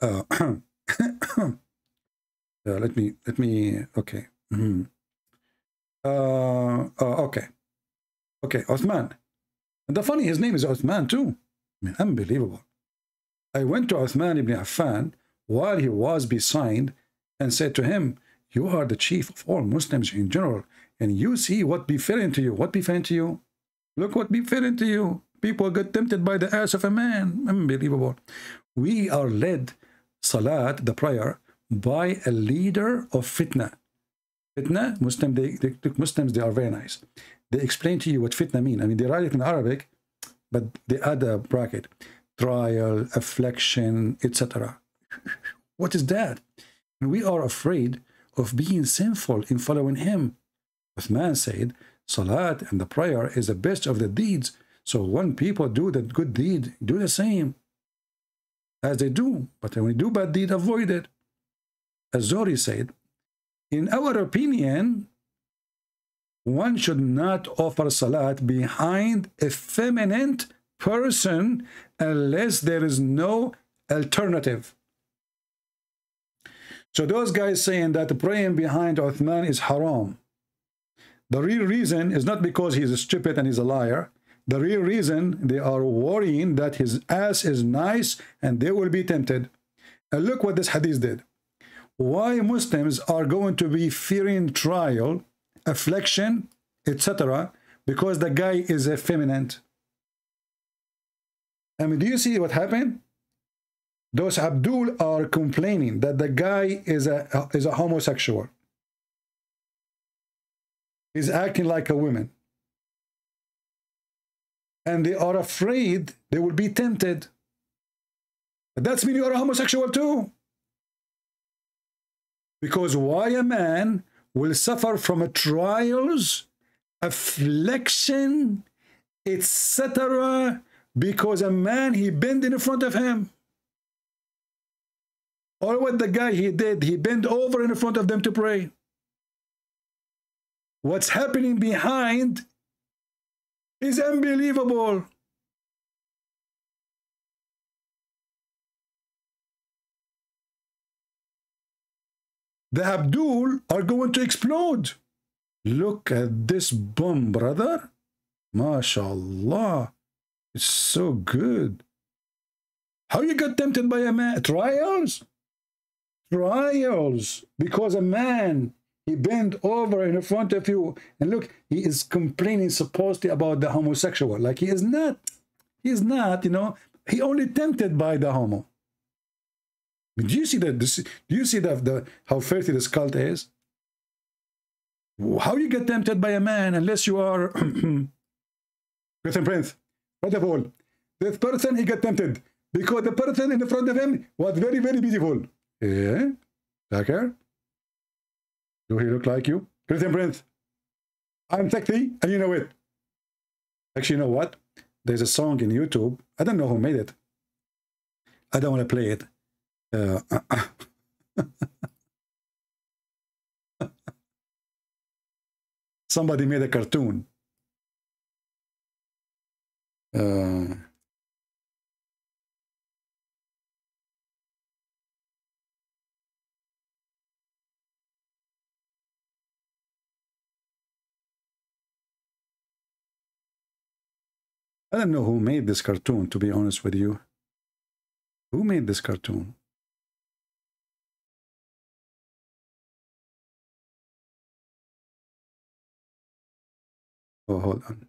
uh, uh, let me, let me, okay. Mm-hmm. Uh, uh, okay, okay, Uthman. And the funny, his name is Uthman too. I mean, unbelievable. I went to Uthman ibn Affan while he was beside and said to him, "You are the chief of all Muslims in general, and you see what befell to you. What befell to you? Look what befell to you. People get tempted by the ass of a man. Unbelievable. We are led, salat, the prayer, by a leader of fitna." Fitna, Muslim, they, they, Muslims, they are very nice. They explain to you what fitna mean. I mean, they write it in Arabic, but they add a bracket. Trial, affliction, et cetera. What is that? And we are afraid of being sinful in following him. Uthman said, Salat and the prayer is the best of the deeds. So when people do that good deed, do the same as they do. But when you do bad deed, avoid it. As Zori said, in our opinion, one should not offer salat behind an effeminate person unless there is no alternative. So those guys saying that praying behind Uthman is haram. The real reason is not because he's stupid and he's a liar. The real reason they are worrying that his ass is nice and they will be tempted. And look what this hadith did. Why Muslims are going to be fearing trial, affliction, et cetera, because the guy is effeminate. I mean, do you see what happened? Those Abdul are complaining that the guy is a is a homosexual. He's acting like a woman. And they are afraid they will be tempted. But that's mean you are a homosexual too. Because why a man will suffer from a trials, affliction, et cetera, because a man he bent in front of him. Or what the guy he did, he bent over in front of them to pray. What's happening behind is unbelievable. The Abdul are going to explode. Look at this bum, brother. MashaAllah. It's so good. How you got tempted by a man? Trials? Trials. Because a man, he bent over in front of you. And look, he is complaining supposedly about the homosexual. Like he is not. He is not, you know. He only tempted by the homo. Do you see that? Do you see that the how filthy this cult is? How you get tempted by a man unless you are Christian Prince? First of all, this person he got tempted because the person in front of him was very, very beautiful. Yeah, Zakir, do he look like you, Christian Prince? I'm sexy, and you know it. Actually, you know what? There's a song in YouTube. I don't know who made it. I don't want to play it. Uh, uh, uh. Somebody made a cartoon. Uh, I don't know who made this cartoon, to be honest with you. Who made this cartoon? Oh, hold on.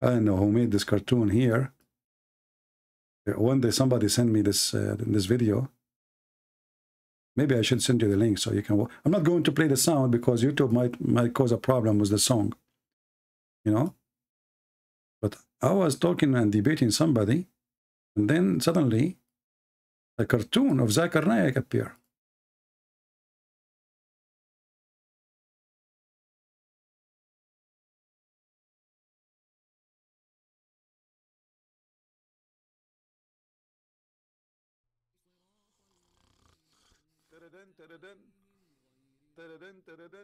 I don't know who made this cartoon here. One day somebody sent me this uh, this video. Maybe I should send you the link so you can watch. I'm not going to play the sound because YouTube might might cause a problem with the song, you know. But I was talking and debating somebody, and then suddenly a cartoon of Zakir Naik appeared. Assalamu alaikum.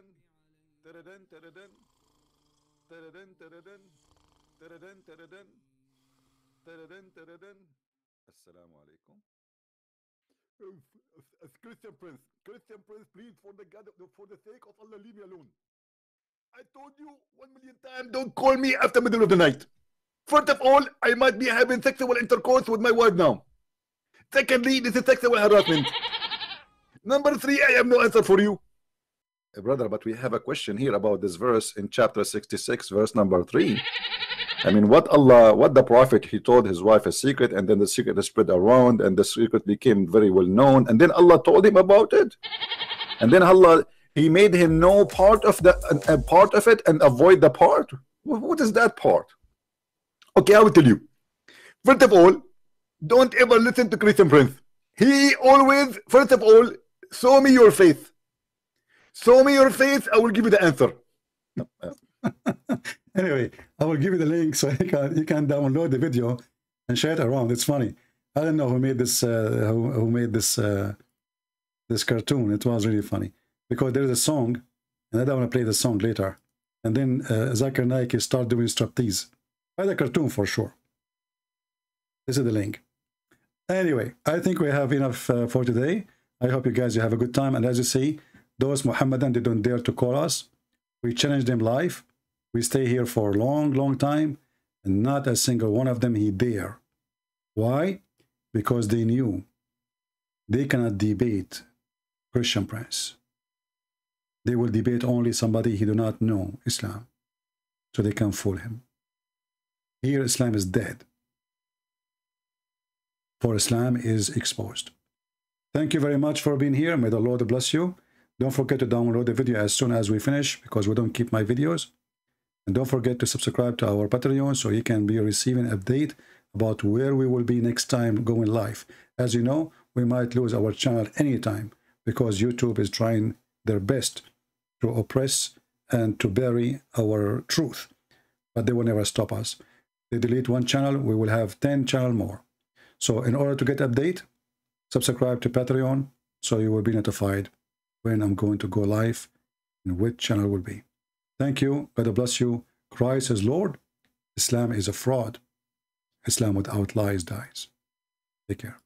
Christian Prince, Christian Prince, please, for the God, for the sake of Allah, leave me alone. I told you one million times, don't call me after middle of the night. First of all, I might be having sexual intercourse with my wife now. Secondly, this is sexual harassment. Number three, I have no answer for you. Brother, but we have a question here about this verse in chapter sixty-six, verse number three. I mean, what Allah, what the Prophet, he told his wife a secret, and then the secret is spread around, and the secret became very well known, and then Allah told him about it. And then Allah, he made him know part of the a part of it and avoid the part. What is that part? Okay, I will tell you. First of all, don't ever listen to Christian Prince. He always, first of all, show me your faith. Show me your face, I will give you the answer. Anyway, I will give you the link so you can, you can download the video and share it around. It's funny. I don't know who made this uh, who, who made this uh, this cartoon. It was really funny because there is a song, and I don't want to play the song later. And then uh, Zakir Naik start doing striptease. By the cartoon for sure. This is the link. Anyway, I think we have enough uh, for today. I hope you guys you have a good time. And as you see, those Muhammadan, they don't dare to call us. We challenge them live. We stay here for a long, long time, and not a single one of them he dare. Why? Because they knew they cannot debate Christian Prince. They will debate only somebody he do not know Islam, so they can fool him. Here, Islam is dead. For Islam is exposed. Thank you very much for being here. May the Lord bless you. Don't forget to download the video as soon as we finish, because we don't keep my videos. And don't forget to subscribe to our Patreon so you can be receiving an update about where we will be next time going live. As you know, we might lose our channel anytime because YouTube is trying their best to oppress and to bury our truth. But they will never stop us. They delete one channel, we will have ten channels more. So in order to get update, subscribe to Patreon so you will be notified when I'm going to go live and which channel will be. Thank you. God bless you. Christ is Lord. Islam is a fraud. Islam without lies dies. Take care.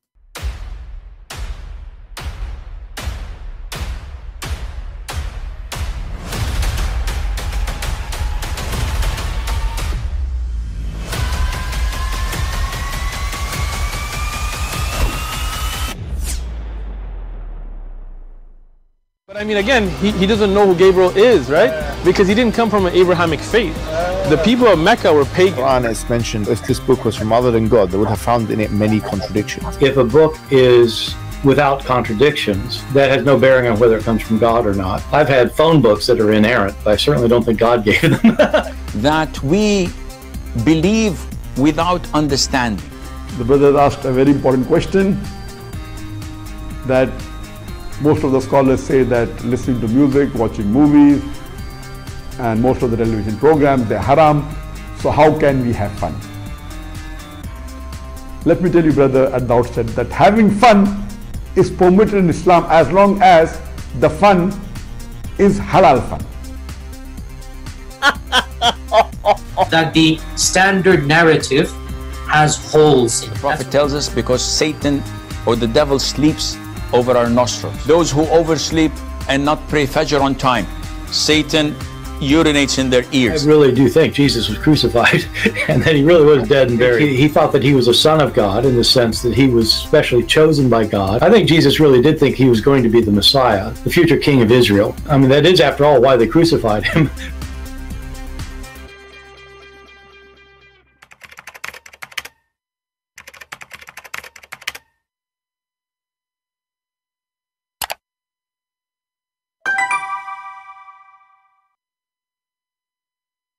I mean, again, he, he doesn't know who Gabriel is, right? Because he didn't come from an Abrahamic faith. The people of Mecca were pagan. Quran is mentioned, if this book was from other than God, they would have found in it many contradictions. If a book is without contradictions, that has no bearing on whether it comes from God or not. I've had phone books that are inerrant, but I certainly don't think God gave them. That we believe without understanding. The brother asked a very important question that most of the scholars say that listening to music, watching movies, and most of the television programs, they're haram. So how can we have fun? Let me tell you, brother, at the outset, that having fun is permitted in Islam as long as the fun is halal fun. That the standard narrative has holes in it. The Prophet tells us because Satan or the devil sleeps over our nostrils. Those who oversleep and not pray Fajr on time, Satan urinates in their ears. I really do think Jesus was crucified and that he really was dead and buried. He, he thought that he was a son of God in the sense that he was specially chosen by God. I think Jesus really did think he was going to be the Messiah, the future king of Israel. I mean, that is, after all, why they crucified him.